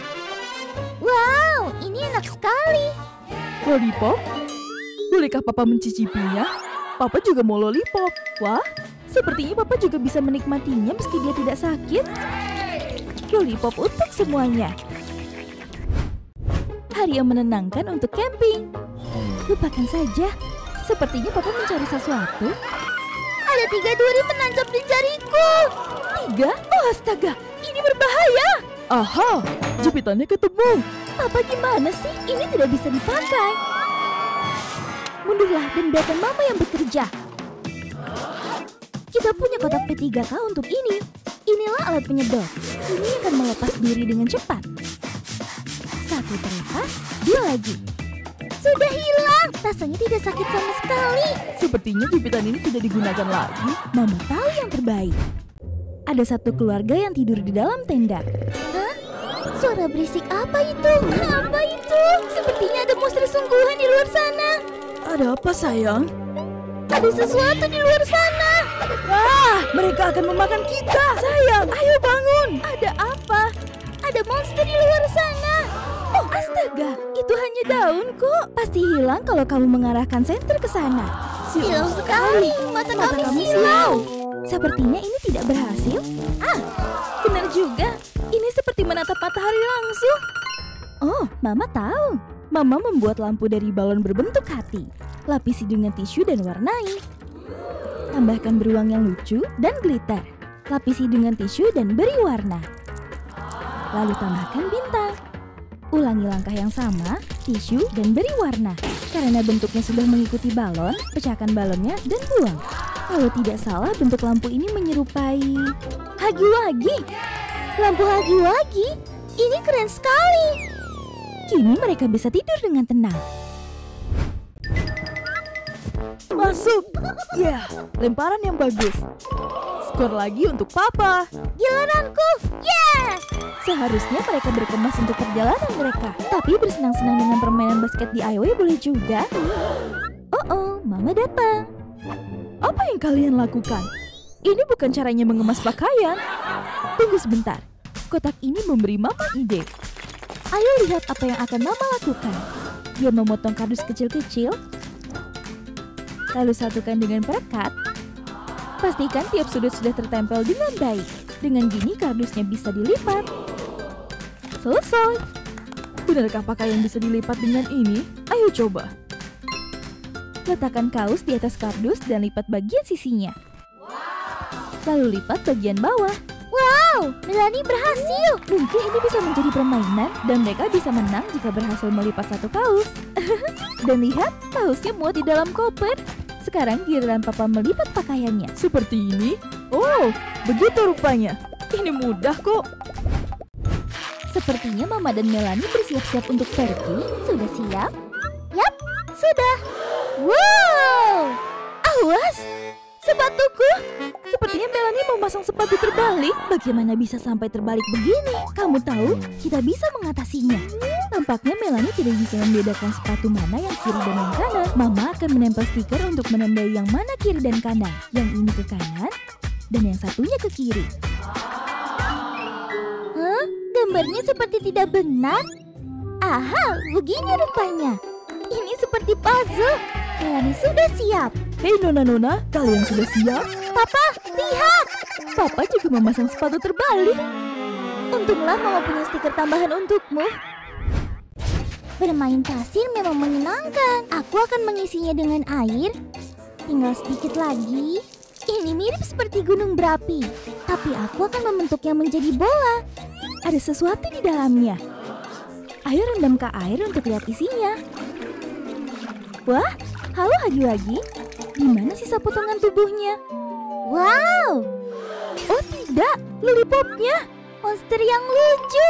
Wow, ini enak sekali. Lollipop? Bolehkah Papa mencicipinya? Papa juga mau lollipop. Wah, sepertinya Papa juga bisa menikmatinya meski dia tidak sakit. Lollipop untuk semuanya. Hari yang menenangkan untuk camping. Lupakan saja. Sepertinya Papa mencari sesuatu. Ada tiga duri menancap di jariku. Tiga? Oh astaga, ini berbahaya. Aha, jepitannya ketemu. Papa gimana sih? Ini tidak bisa dipakai. Mundurlah dan biarkan Mama yang bekerja. Kita punya kotak P tiga K untuk ini. Inilah alat penyedot. Ini akan melepas duri dengan cepat. Satu terlepas, dua lagi. Sudah hilang. Rasanya tidak sakit sama sekali. Sepertinya jepitan ini tidak digunakan lagi. Mama tahu yang terbaik. Ada satu keluarga yang tidur di dalam tenda. Suara berisik apa itu? Apa itu? Sepertinya ada monster sungguhan di luar sana. Ada apa sayang? Ada sesuatu di luar sana. Wah, mereka akan memakan kita. Sayang, ayo bangun. Ada apa? Ada monster di luar sana. Oh astaga, itu hanya daun kok. Pasti hilang kalau kamu mengarahkan senter ke sana. Silau sekali, mata, mata kami, kami silau. Sepertinya ini tidak berhasil. Ah, benar juga. Ini seperti menatap matahari langsung. Oh, Mama tahu. Mama membuat lampu dari balon berbentuk hati. Lapisi dengan tisu dan warnai. Tambahkan beruang yang lucu dan glitter. Lapisi dengan tisu dan beri warna. Lalu tambahkan bintang. Ulangi langkah yang sama, tisu dan beri warna. Karena bentuknya sudah mengikuti balon, pecahkan balonnya dan buang. Kalau tidak salah, bentuk lampu ini menyerupai hagi-wagi. Lampu hagi-wagi, ini keren sekali. Kini mereka bisa tidur dengan tenang. Masuk, ya, yeah, lemparan yang bagus. Skor lagi untuk Papa. Giliranku, ya. Yeah! Seharusnya mereka berkemas untuk perjalanan mereka, tapi bersenang-senang dengan permainan basket D I Y boleh juga. Oh oh, Mama datang. Apa yang kalian lakukan? Ini bukan caranya mengemas pakaian. Tunggu sebentar. Kotak ini memberi Mama ide. Ayo lihat apa yang akan Mama lakukan. Dia memotong kardus kecil-kecil, lalu satukan dengan perekat. Pastikan tiap sudut sudah tertempel dengan baik. Dengan gini kardusnya bisa dilipat. Selesai. Benarkah pakaian bisa dilipat dengan ini? Ayo coba. Letakkan kaos di atas kardus dan lipat bagian sisinya. Lalu lipat bagian bawah. Wow, Melanie berhasil. Mungkin ini bisa menjadi permainan dan mereka bisa menang jika berhasil melipat satu kaos. Dan lihat, kaosnya muat di dalam koper. Sekarang giliran papa melipat pakaiannya. Seperti ini? Oh, begitu rupanya. Ini mudah kok. Sepertinya Mama dan Melanie bersiap-siap untuk pergi. Sudah siap? Yap, sudah. Wow, awas, sepatuku. Sepertinya Melanie memasang sepatu terbalik. Bagaimana bisa sampai terbalik begini? Kamu tahu, kita bisa mengatasinya. Tampaknya Melanie tidak bisa membedakan sepatu mana yang kiri dan yang kanan. Mama akan menempel stiker untuk menandai yang mana kiri dan kanan. Yang ini ke kanan, dan yang satunya ke kiri. Hah? Gambarnya seperti tidak benar? Aha, begini rupanya. Ini seperti puzzle. Melanie sudah siap. Hei Nona-Nona, kalian sudah siap? Papa, lihat! Papa juga memasang sepatu terbalik. Untunglah Mama punya stiker tambahan untukmu. Bermain pasir memang menyenangkan. Aku akan mengisinya dengan air. Tinggal sedikit lagi. Ini mirip seperti gunung berapi. Tapi aku akan membentuknya menjadi bola. Ada sesuatu di dalamnya. Ayo rendam ke air untuk lihat isinya. Wah, halo hagi-hagi. Di mana sisa potongan tubuhnya? Wow! Oh tidak, lilipopnya. Monster yang lucu.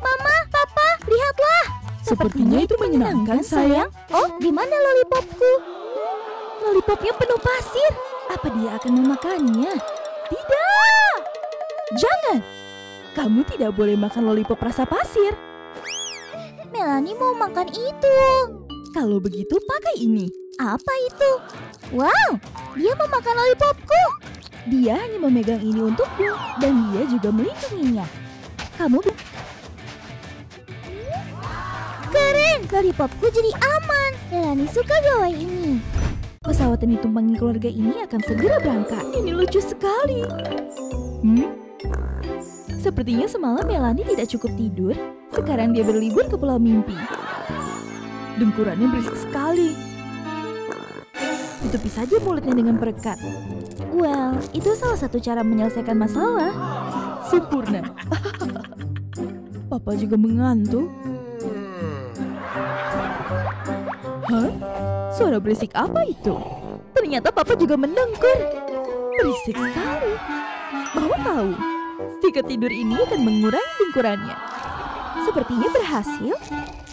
Mama, Papa, lihatlah. Sepertinya itu menyenangkan, sayang. Oh, di mana lolipopku? Lolipopnya penuh pasir. Apa dia akan memakannya? Tidak! Jangan! Kamu tidak boleh makan lolipop rasa pasir. Melanie mau makan itu. Kalau begitu, pakai ini. Apa itu? Wow, dia memakan lolipopku. Dia hanya memegang ini untukmu dan dia juga melindunginya. Kamu keren, lolipopku jadi aman. Melanie suka gawai ini. Pesawat yang ditumpangi keluarga ini akan segera berangkat. Ini lucu sekali. Hmm? Sepertinya semalam Melanie tidak cukup tidur. Sekarang dia berlibur ke Pulau Mimpi. Dengkurannya berisik sekali. Tutupi saja mulutnya dengan perekat. Well, itu salah satu cara menyelesaikan masalah. Sempurna. Papa juga mengantuk. Hah? Suara berisik apa itu? Ternyata Papa juga mendengkur. Berisik sekali. Kamu tahu, stiker tidur ini akan mengurangi dengkurannya. Sepertinya berhasil.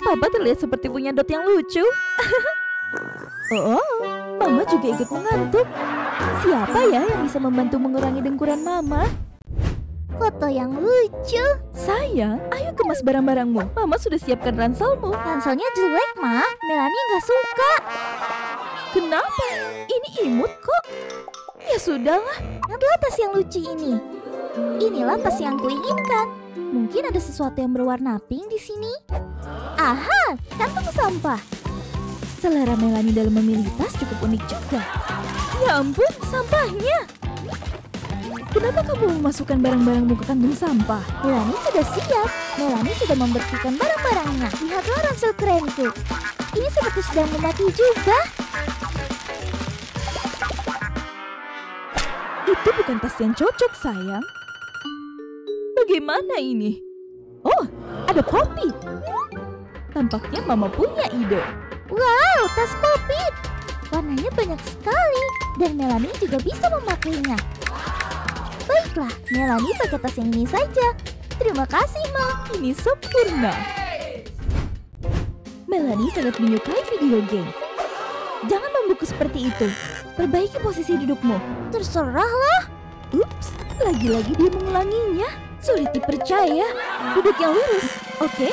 Papa terlihat seperti punya dot yang lucu. Oh, Mama juga ikut mengantuk. Siapa ya yang bisa membantu mengurangi dengkuran Mama? Foto yang lucu. Sayang, ayo kemas barang-barangmu. Mama sudah siapkan ranselmu. Ranselnya jelek, Ma. Melanie nggak suka. Kenapa? Ini imut kok. Ya sudahlah. Lihatlah tas yang lucu ini. Inilah tas yang kuinginkan. Mungkin ada sesuatu yang berwarna pink di sini. Aha, kantong sampah. Selera Melanie dalam memilih tas cukup unik juga. Ya ampun, sampahnya. Kenapa kamu memasukkan barang-barangmu ke kantong sampah? Melanie sudah siap. Melanie sudah membersihkan barang-barangnya. Lihatlah ransel kerenku. Ini seperti sedang mendaki juga. Itu bukan tas yang cocok, sayang. Bagaimana ini? Oh, ada kopi. Tampaknya Mama punya ide. Wow, tas kopi. Warnanya banyak sekali. Dan Melanie juga bisa memakainya. Baiklah, Melanie pakai tas yang ini saja. Terima kasih, Ma. Ini sempurna. Melanie sangat menyukai video game. Jangan membuku seperti itu. Perbaiki posisi dudukmu. Terserahlah. Ups, lagi-lagi dia mengulanginya. Sulit dipercaya. Duduk yang lurus, oke?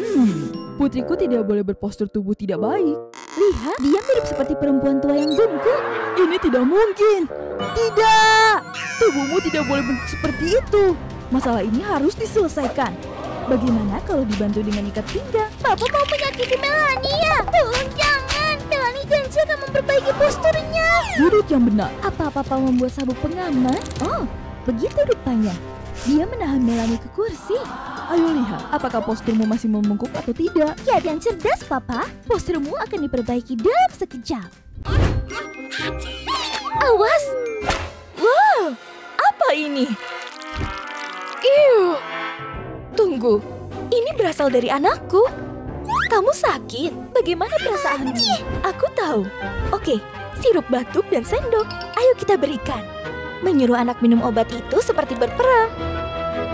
Hmm... Putriku tidak boleh berpostur tubuh tidak baik. Lihat, dia mirip seperti perempuan tua yang bungkuk. Ini tidak mungkin. Tidak. Tubuhmu tidak boleh bentuk seperti itu. Masalah ini harus diselesaikan. Bagaimana kalau dibantu dengan ikat pinggang? Papa mau menyakiti Melania. Tolong jangan. Melanie janji akan memperbaiki posturnya. Duduk yang benar. Apa Papa membuat sabuk pengaman? Oh, begitu rupanya. Dia menahan Melanie ke kursi. Ayo lihat, apakah posturmu masih membungkuk atau tidak? Ya, yang cerdas, Papa. Posturmu akan diperbaiki dalam sekejap. Awas! Wow, apa ini? Ew. Tunggu, ini berasal dari anakku. Kamu sakit? Bagaimana perasaanmu? Aku tahu. Oke, sirup batuk dan sendok. Ayo kita berikan. Menyuruh anak minum obat itu seperti berperang.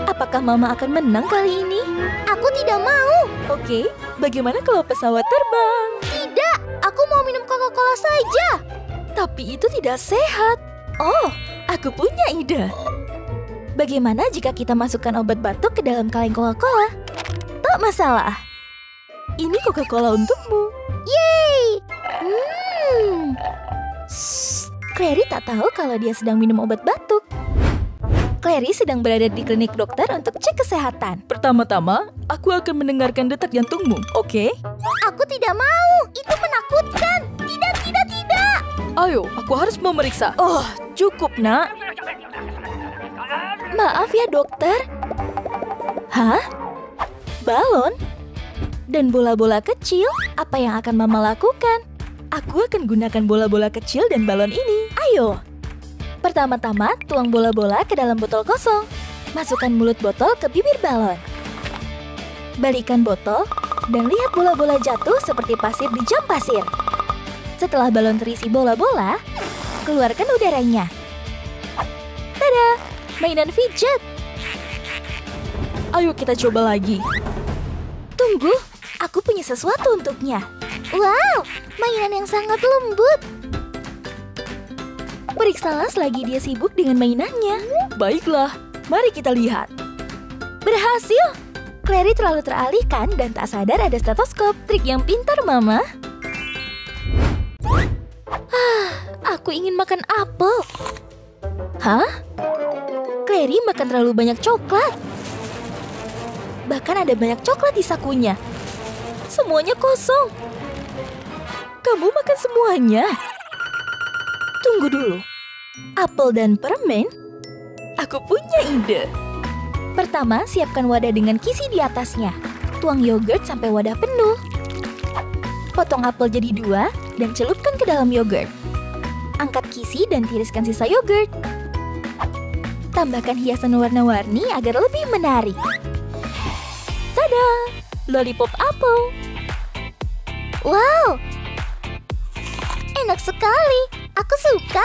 Apakah Mama akan menang kali ini? Aku tidak mau. Oke, bagaimana kalau pesawat terbang? Tidak, aku mau minum Coca-Cola saja. Tapi itu tidak sehat. Oh, aku punya ide. Bagaimana jika kita masukkan obat batuk ke dalam kaleng Coca-Cola? Tak masalah. Ini Coca-Cola untukmu. Yeay! Hmm. Clary tak tahu kalau dia sedang minum obat batuk. Clary sedang berada di klinik dokter untuk cek kesehatan. Pertama-tama, aku akan mendengarkan detak jantungmu, oke? Aku tidak mau, itu menakutkan. Tidak, tidak, tidak. Ayo, aku harus memeriksa. Oh, cukup, Nak. Maaf ya, dokter. Hah? Balon? Dan bola-bola kecil? Apa yang akan Mama lakukan? Aku akan gunakan bola-bola kecil dan balon ini. Ayo! Pertama-tama, tuang bola-bola ke dalam botol kosong. Masukkan mulut botol ke bibir balon. Balikkan botol dan lihat bola-bola jatuh seperti pasir di jam pasir. Setelah balon terisi bola-bola, keluarkan udaranya. Tada! Mainan pijat! Ayo kita coba lagi. Tunggu, aku punya sesuatu untuknya. Wow, mainan yang sangat lembut. Periksalah selagi dia sibuk dengan mainannya. Baiklah, mari kita lihat. Berhasil! Clary terlalu teralihkan dan tak sadar ada stetoskop. Trik yang pintar, Mama. Ah, aku ingin makan apel. Hah? Clary makan terlalu banyak coklat. Bahkan ada banyak coklat di sakunya. Semuanya kosong. Kamu makan semuanya. Tunggu dulu. Apel dan permen? Aku punya ide. Pertama, siapkan wadah dengan kisi di atasnya. Tuang yogurt sampai wadah penuh. Potong apel jadi dua dan celupkan ke dalam yogurt. Angkat kisi dan tiriskan sisa yogurt. Tambahkan hiasan warna-warni agar lebih menarik. Tada! Lollipop apel. Wow! Enak sekali. Aku suka.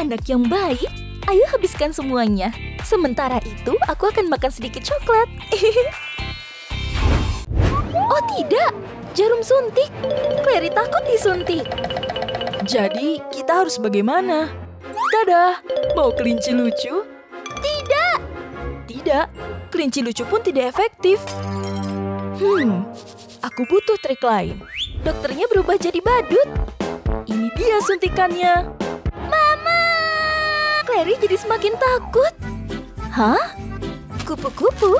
Anak yang baik, ayo habiskan semuanya. Sementara itu, aku akan makan sedikit coklat. Oh tidak, jarum suntik. Clary takut disuntik. Jadi, kita harus bagaimana? Tada, mau kelinci lucu? Tidak. Tidak, kelinci lucu pun tidak efektif. Hmm, aku butuh trik lain. Dokternya berubah jadi badut. Ini dia suntikannya. Mama! Clary jadi semakin takut. Hah? Kupu-kupu?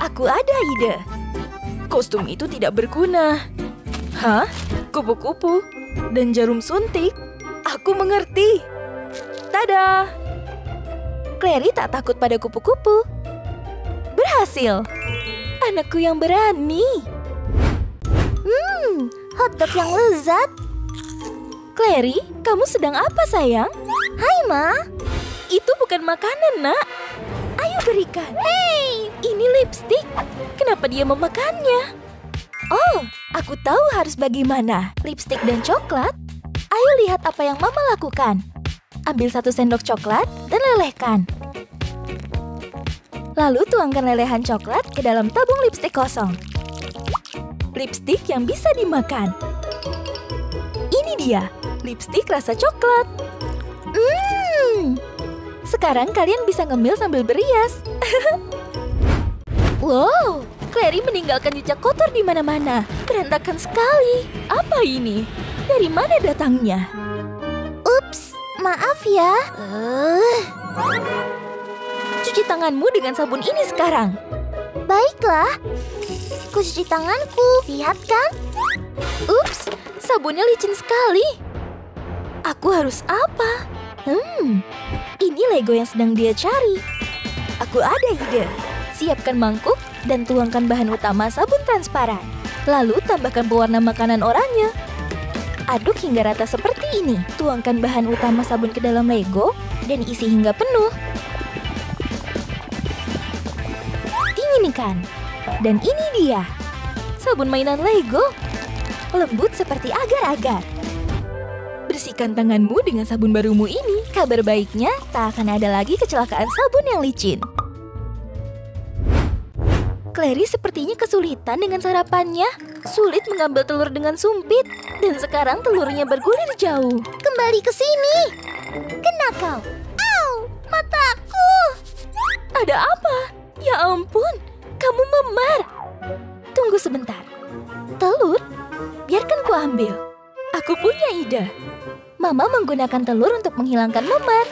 Aku ada ide. Kostum itu tidak berguna. Hah? Kupu-kupu? Dan jarum suntik? Aku mengerti. Tada! Clary tak takut pada kupu-kupu. Berhasil. Anakku yang berani. Hmm, hotdog yang lezat. Clary, kamu sedang apa, sayang? Hai, Ma. Itu bukan makanan, Nak. Ayo berikan. Hei, ini lipstik. Kenapa dia memakannya? Oh, aku tahu harus bagaimana. Lipstik dan coklat. Ayo lihat apa yang Mama lakukan. Ambil satu sendok coklat dan lelehkan. Lalu tuangkan lelehan coklat ke dalam tabung lipstik kosong. Lipstik yang bisa dimakan. Ini dia. Lipstik rasa coklat. Hmm. Sekarang kalian bisa ngemil sambil berias. Wow, Clary meninggalkan jejak kotor di mana-mana. Berantakan sekali. Apa ini? Dari mana datangnya? Ups, maaf ya. Uh. Cuci tanganmu dengan sabun ini sekarang. Baiklah, kucuci tanganku. Lihat kan? Ups, sabunnya licin sekali. Aku harus apa? Hmm, ini Lego yang sedang dia cari. Aku ada ide. Siapkan mangkuk dan tuangkan bahan utama sabun transparan. Lalu tambahkan pewarna makanan oranye. Aduk hingga rata seperti ini. Tuangkan bahan utama sabun ke dalam Lego dan isi hingga penuh. Dinginkan. Dan ini dia, sabun mainan Lego. Lembut seperti agar-agar. Bersihkan tanganmu dengan sabun barumu ini. Kabar baiknya, tak akan ada lagi kecelakaan sabun yang licin. Clary sepertinya kesulitan dengan sarapannya. Sulit mengambil telur dengan sumpit. Dan sekarang telurnya bergulir jauh. Kembali ke sini. Kena kau. Au, mataku. Ada apa? Ya ampun, kamu memar. Tunggu sebentar. Telur? Biarkan ku ambil. Aku punya ide. Mama menggunakan telur untuk menghilangkan memar.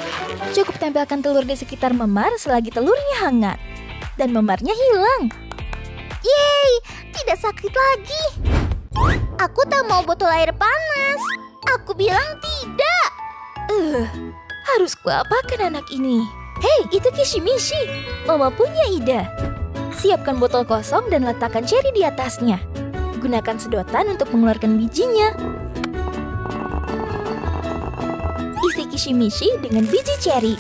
Cukup tempelkan telur di sekitar memar selagi telurnya hangat. Dan memarnya hilang. Yeay, tidak sakit lagi. Aku tak mau botol air panas. Aku bilang tidak. Uh, harus kuapakan anak ini? Hei, itu Kishimishi. Mama punya ide. Siapkan botol kosong dan letakkan ceri di atasnya. Gunakan sedotan untuk mengeluarkan bijinya. Isi Kishimishi dengan biji ceri.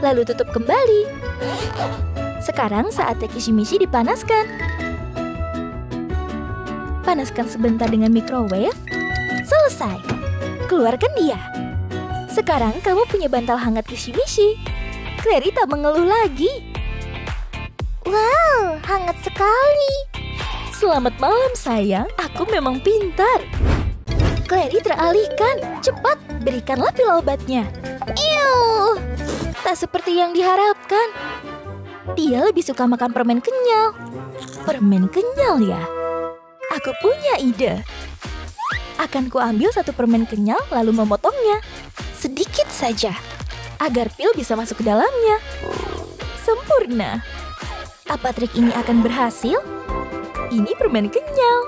Lalu tutup kembali. Sekarang saatnya Kishimishi dipanaskan. Panaskan sebentar dengan microwave. Selesai. Keluarkan dia. Sekarang kamu punya bantal hangat Kishimishi. Clary tak mengeluh lagi. Wow, hangat sekali. Selamat malam sayang, aku memang pintar. Clary teralihkan. Cepat, berikanlah pil obatnya. Iuh, tak seperti yang diharapkan. Dia lebih suka makan permen kenyal. Permen kenyal ya? Aku punya ide. Akan kuambil satu permen kenyal lalu memotongnya. Sedikit saja. Agar pil bisa masuk ke dalamnya. Sempurna. Apa trik ini akan berhasil? Ini permen kenyal.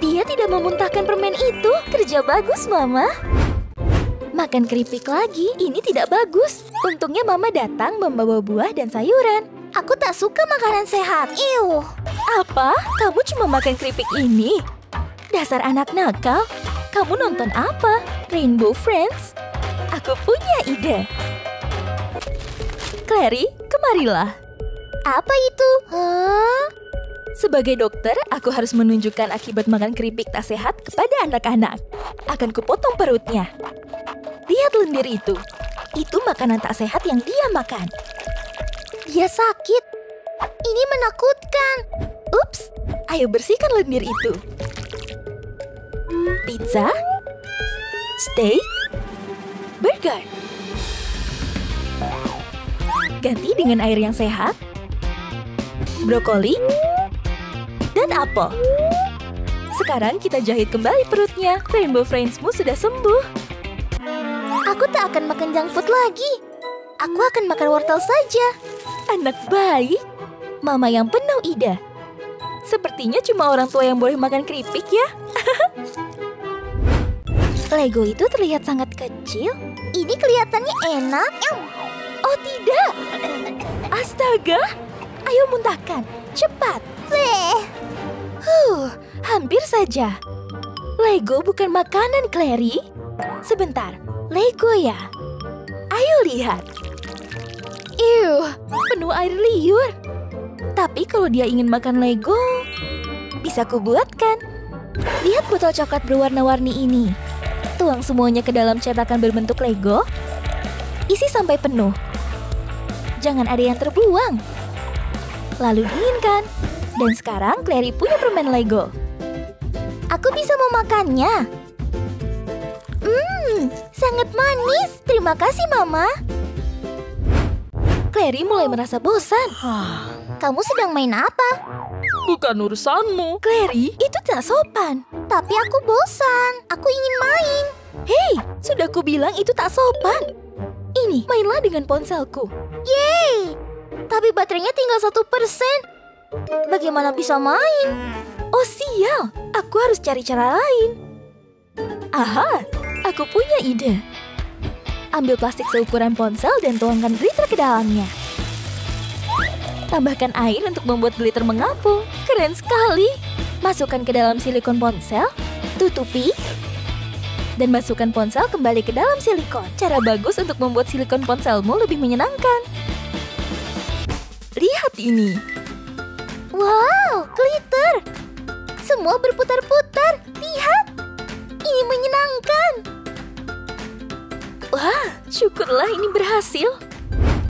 Dia tidak memuntahkan permen itu. Kerja bagus, Mama. Makan keripik lagi, ini tidak bagus. Untungnya Mama datang membawa buah dan sayuran. Aku tak suka makanan sehat. Iuh. Apa? Kamu cuma makan keripik ini? Dasar anak nakal. Kamu nonton apa? Rainbow Friends? Aku punya ide. Clary, kemarilah. Apa itu? Huh? Sebagai dokter, aku harus menunjukkan akibat makan keripik tak sehat kepada anak-anak. Akan kupotong perutnya. Lihat lendir itu. Itu makanan tak sehat yang dia makan. Dia sakit. Ini menakutkan. Ups, ayo bersihkan lendir itu. Pizza, steak, burger. Ganti dengan air yang sehat, brokoli, dan apel. Sekarang kita jahit kembali perutnya. Rainbow Friends-mu sudah sembuh. Aku tak akan makan junk food lagi. Aku akan makan wortel saja. Anak baik. Mama yang penuh ide. Sepertinya cuma orang tua yang boleh makan keripik ya. Lego itu terlihat sangat kecil. Ini kelihatannya enak. Oh tidak. Astaga. Ayo muntahkan. Cepat. Huh, hampir saja. Lego bukan makanan, Clary. Sebentar. Lego ya? Ayo lihat. Iuh, penuh air liur. Tapi kalau dia ingin makan Lego, bisa kubuatkan. Lihat botol coklat berwarna-warni ini. Tuang semuanya ke dalam cetakan berbentuk Lego. Isi sampai penuh. Jangan ada yang terbuang. Lalu dinginkan. Dan sekarang Clary punya permen Lego. Aku bisa memakannya. Hmm. Sangat manis. Terima kasih, Mama. Clary mulai merasa bosan. Kamu sedang main apa? Bukan urusanmu. Clary, itu tak sopan. Tapi aku bosan. Aku ingin main. Hei, sudah kubilang itu tak sopan. Ini, mainlah dengan ponselku. Yeay! tapi baterainya tinggal satu persen. Bagaimana bisa main? Oh sial, aku harus cari cara lain. Aha, aku punya ide. Ambil plastik seukuran ponsel dan tuangkan glitter ke dalamnya. Tambahkan air untuk membuat glitter mengapung. Keren sekali. Masukkan ke dalam silikon ponsel, tutupi, dan masukkan ponsel kembali ke dalam silikon. Cara bagus untuk membuat silikon ponselmu lebih menyenangkan. Lihat ini. Wow, glitter. Semua berputar-putar. Lihat. Ini menyenangkan. Wah, syukurlah ini berhasil.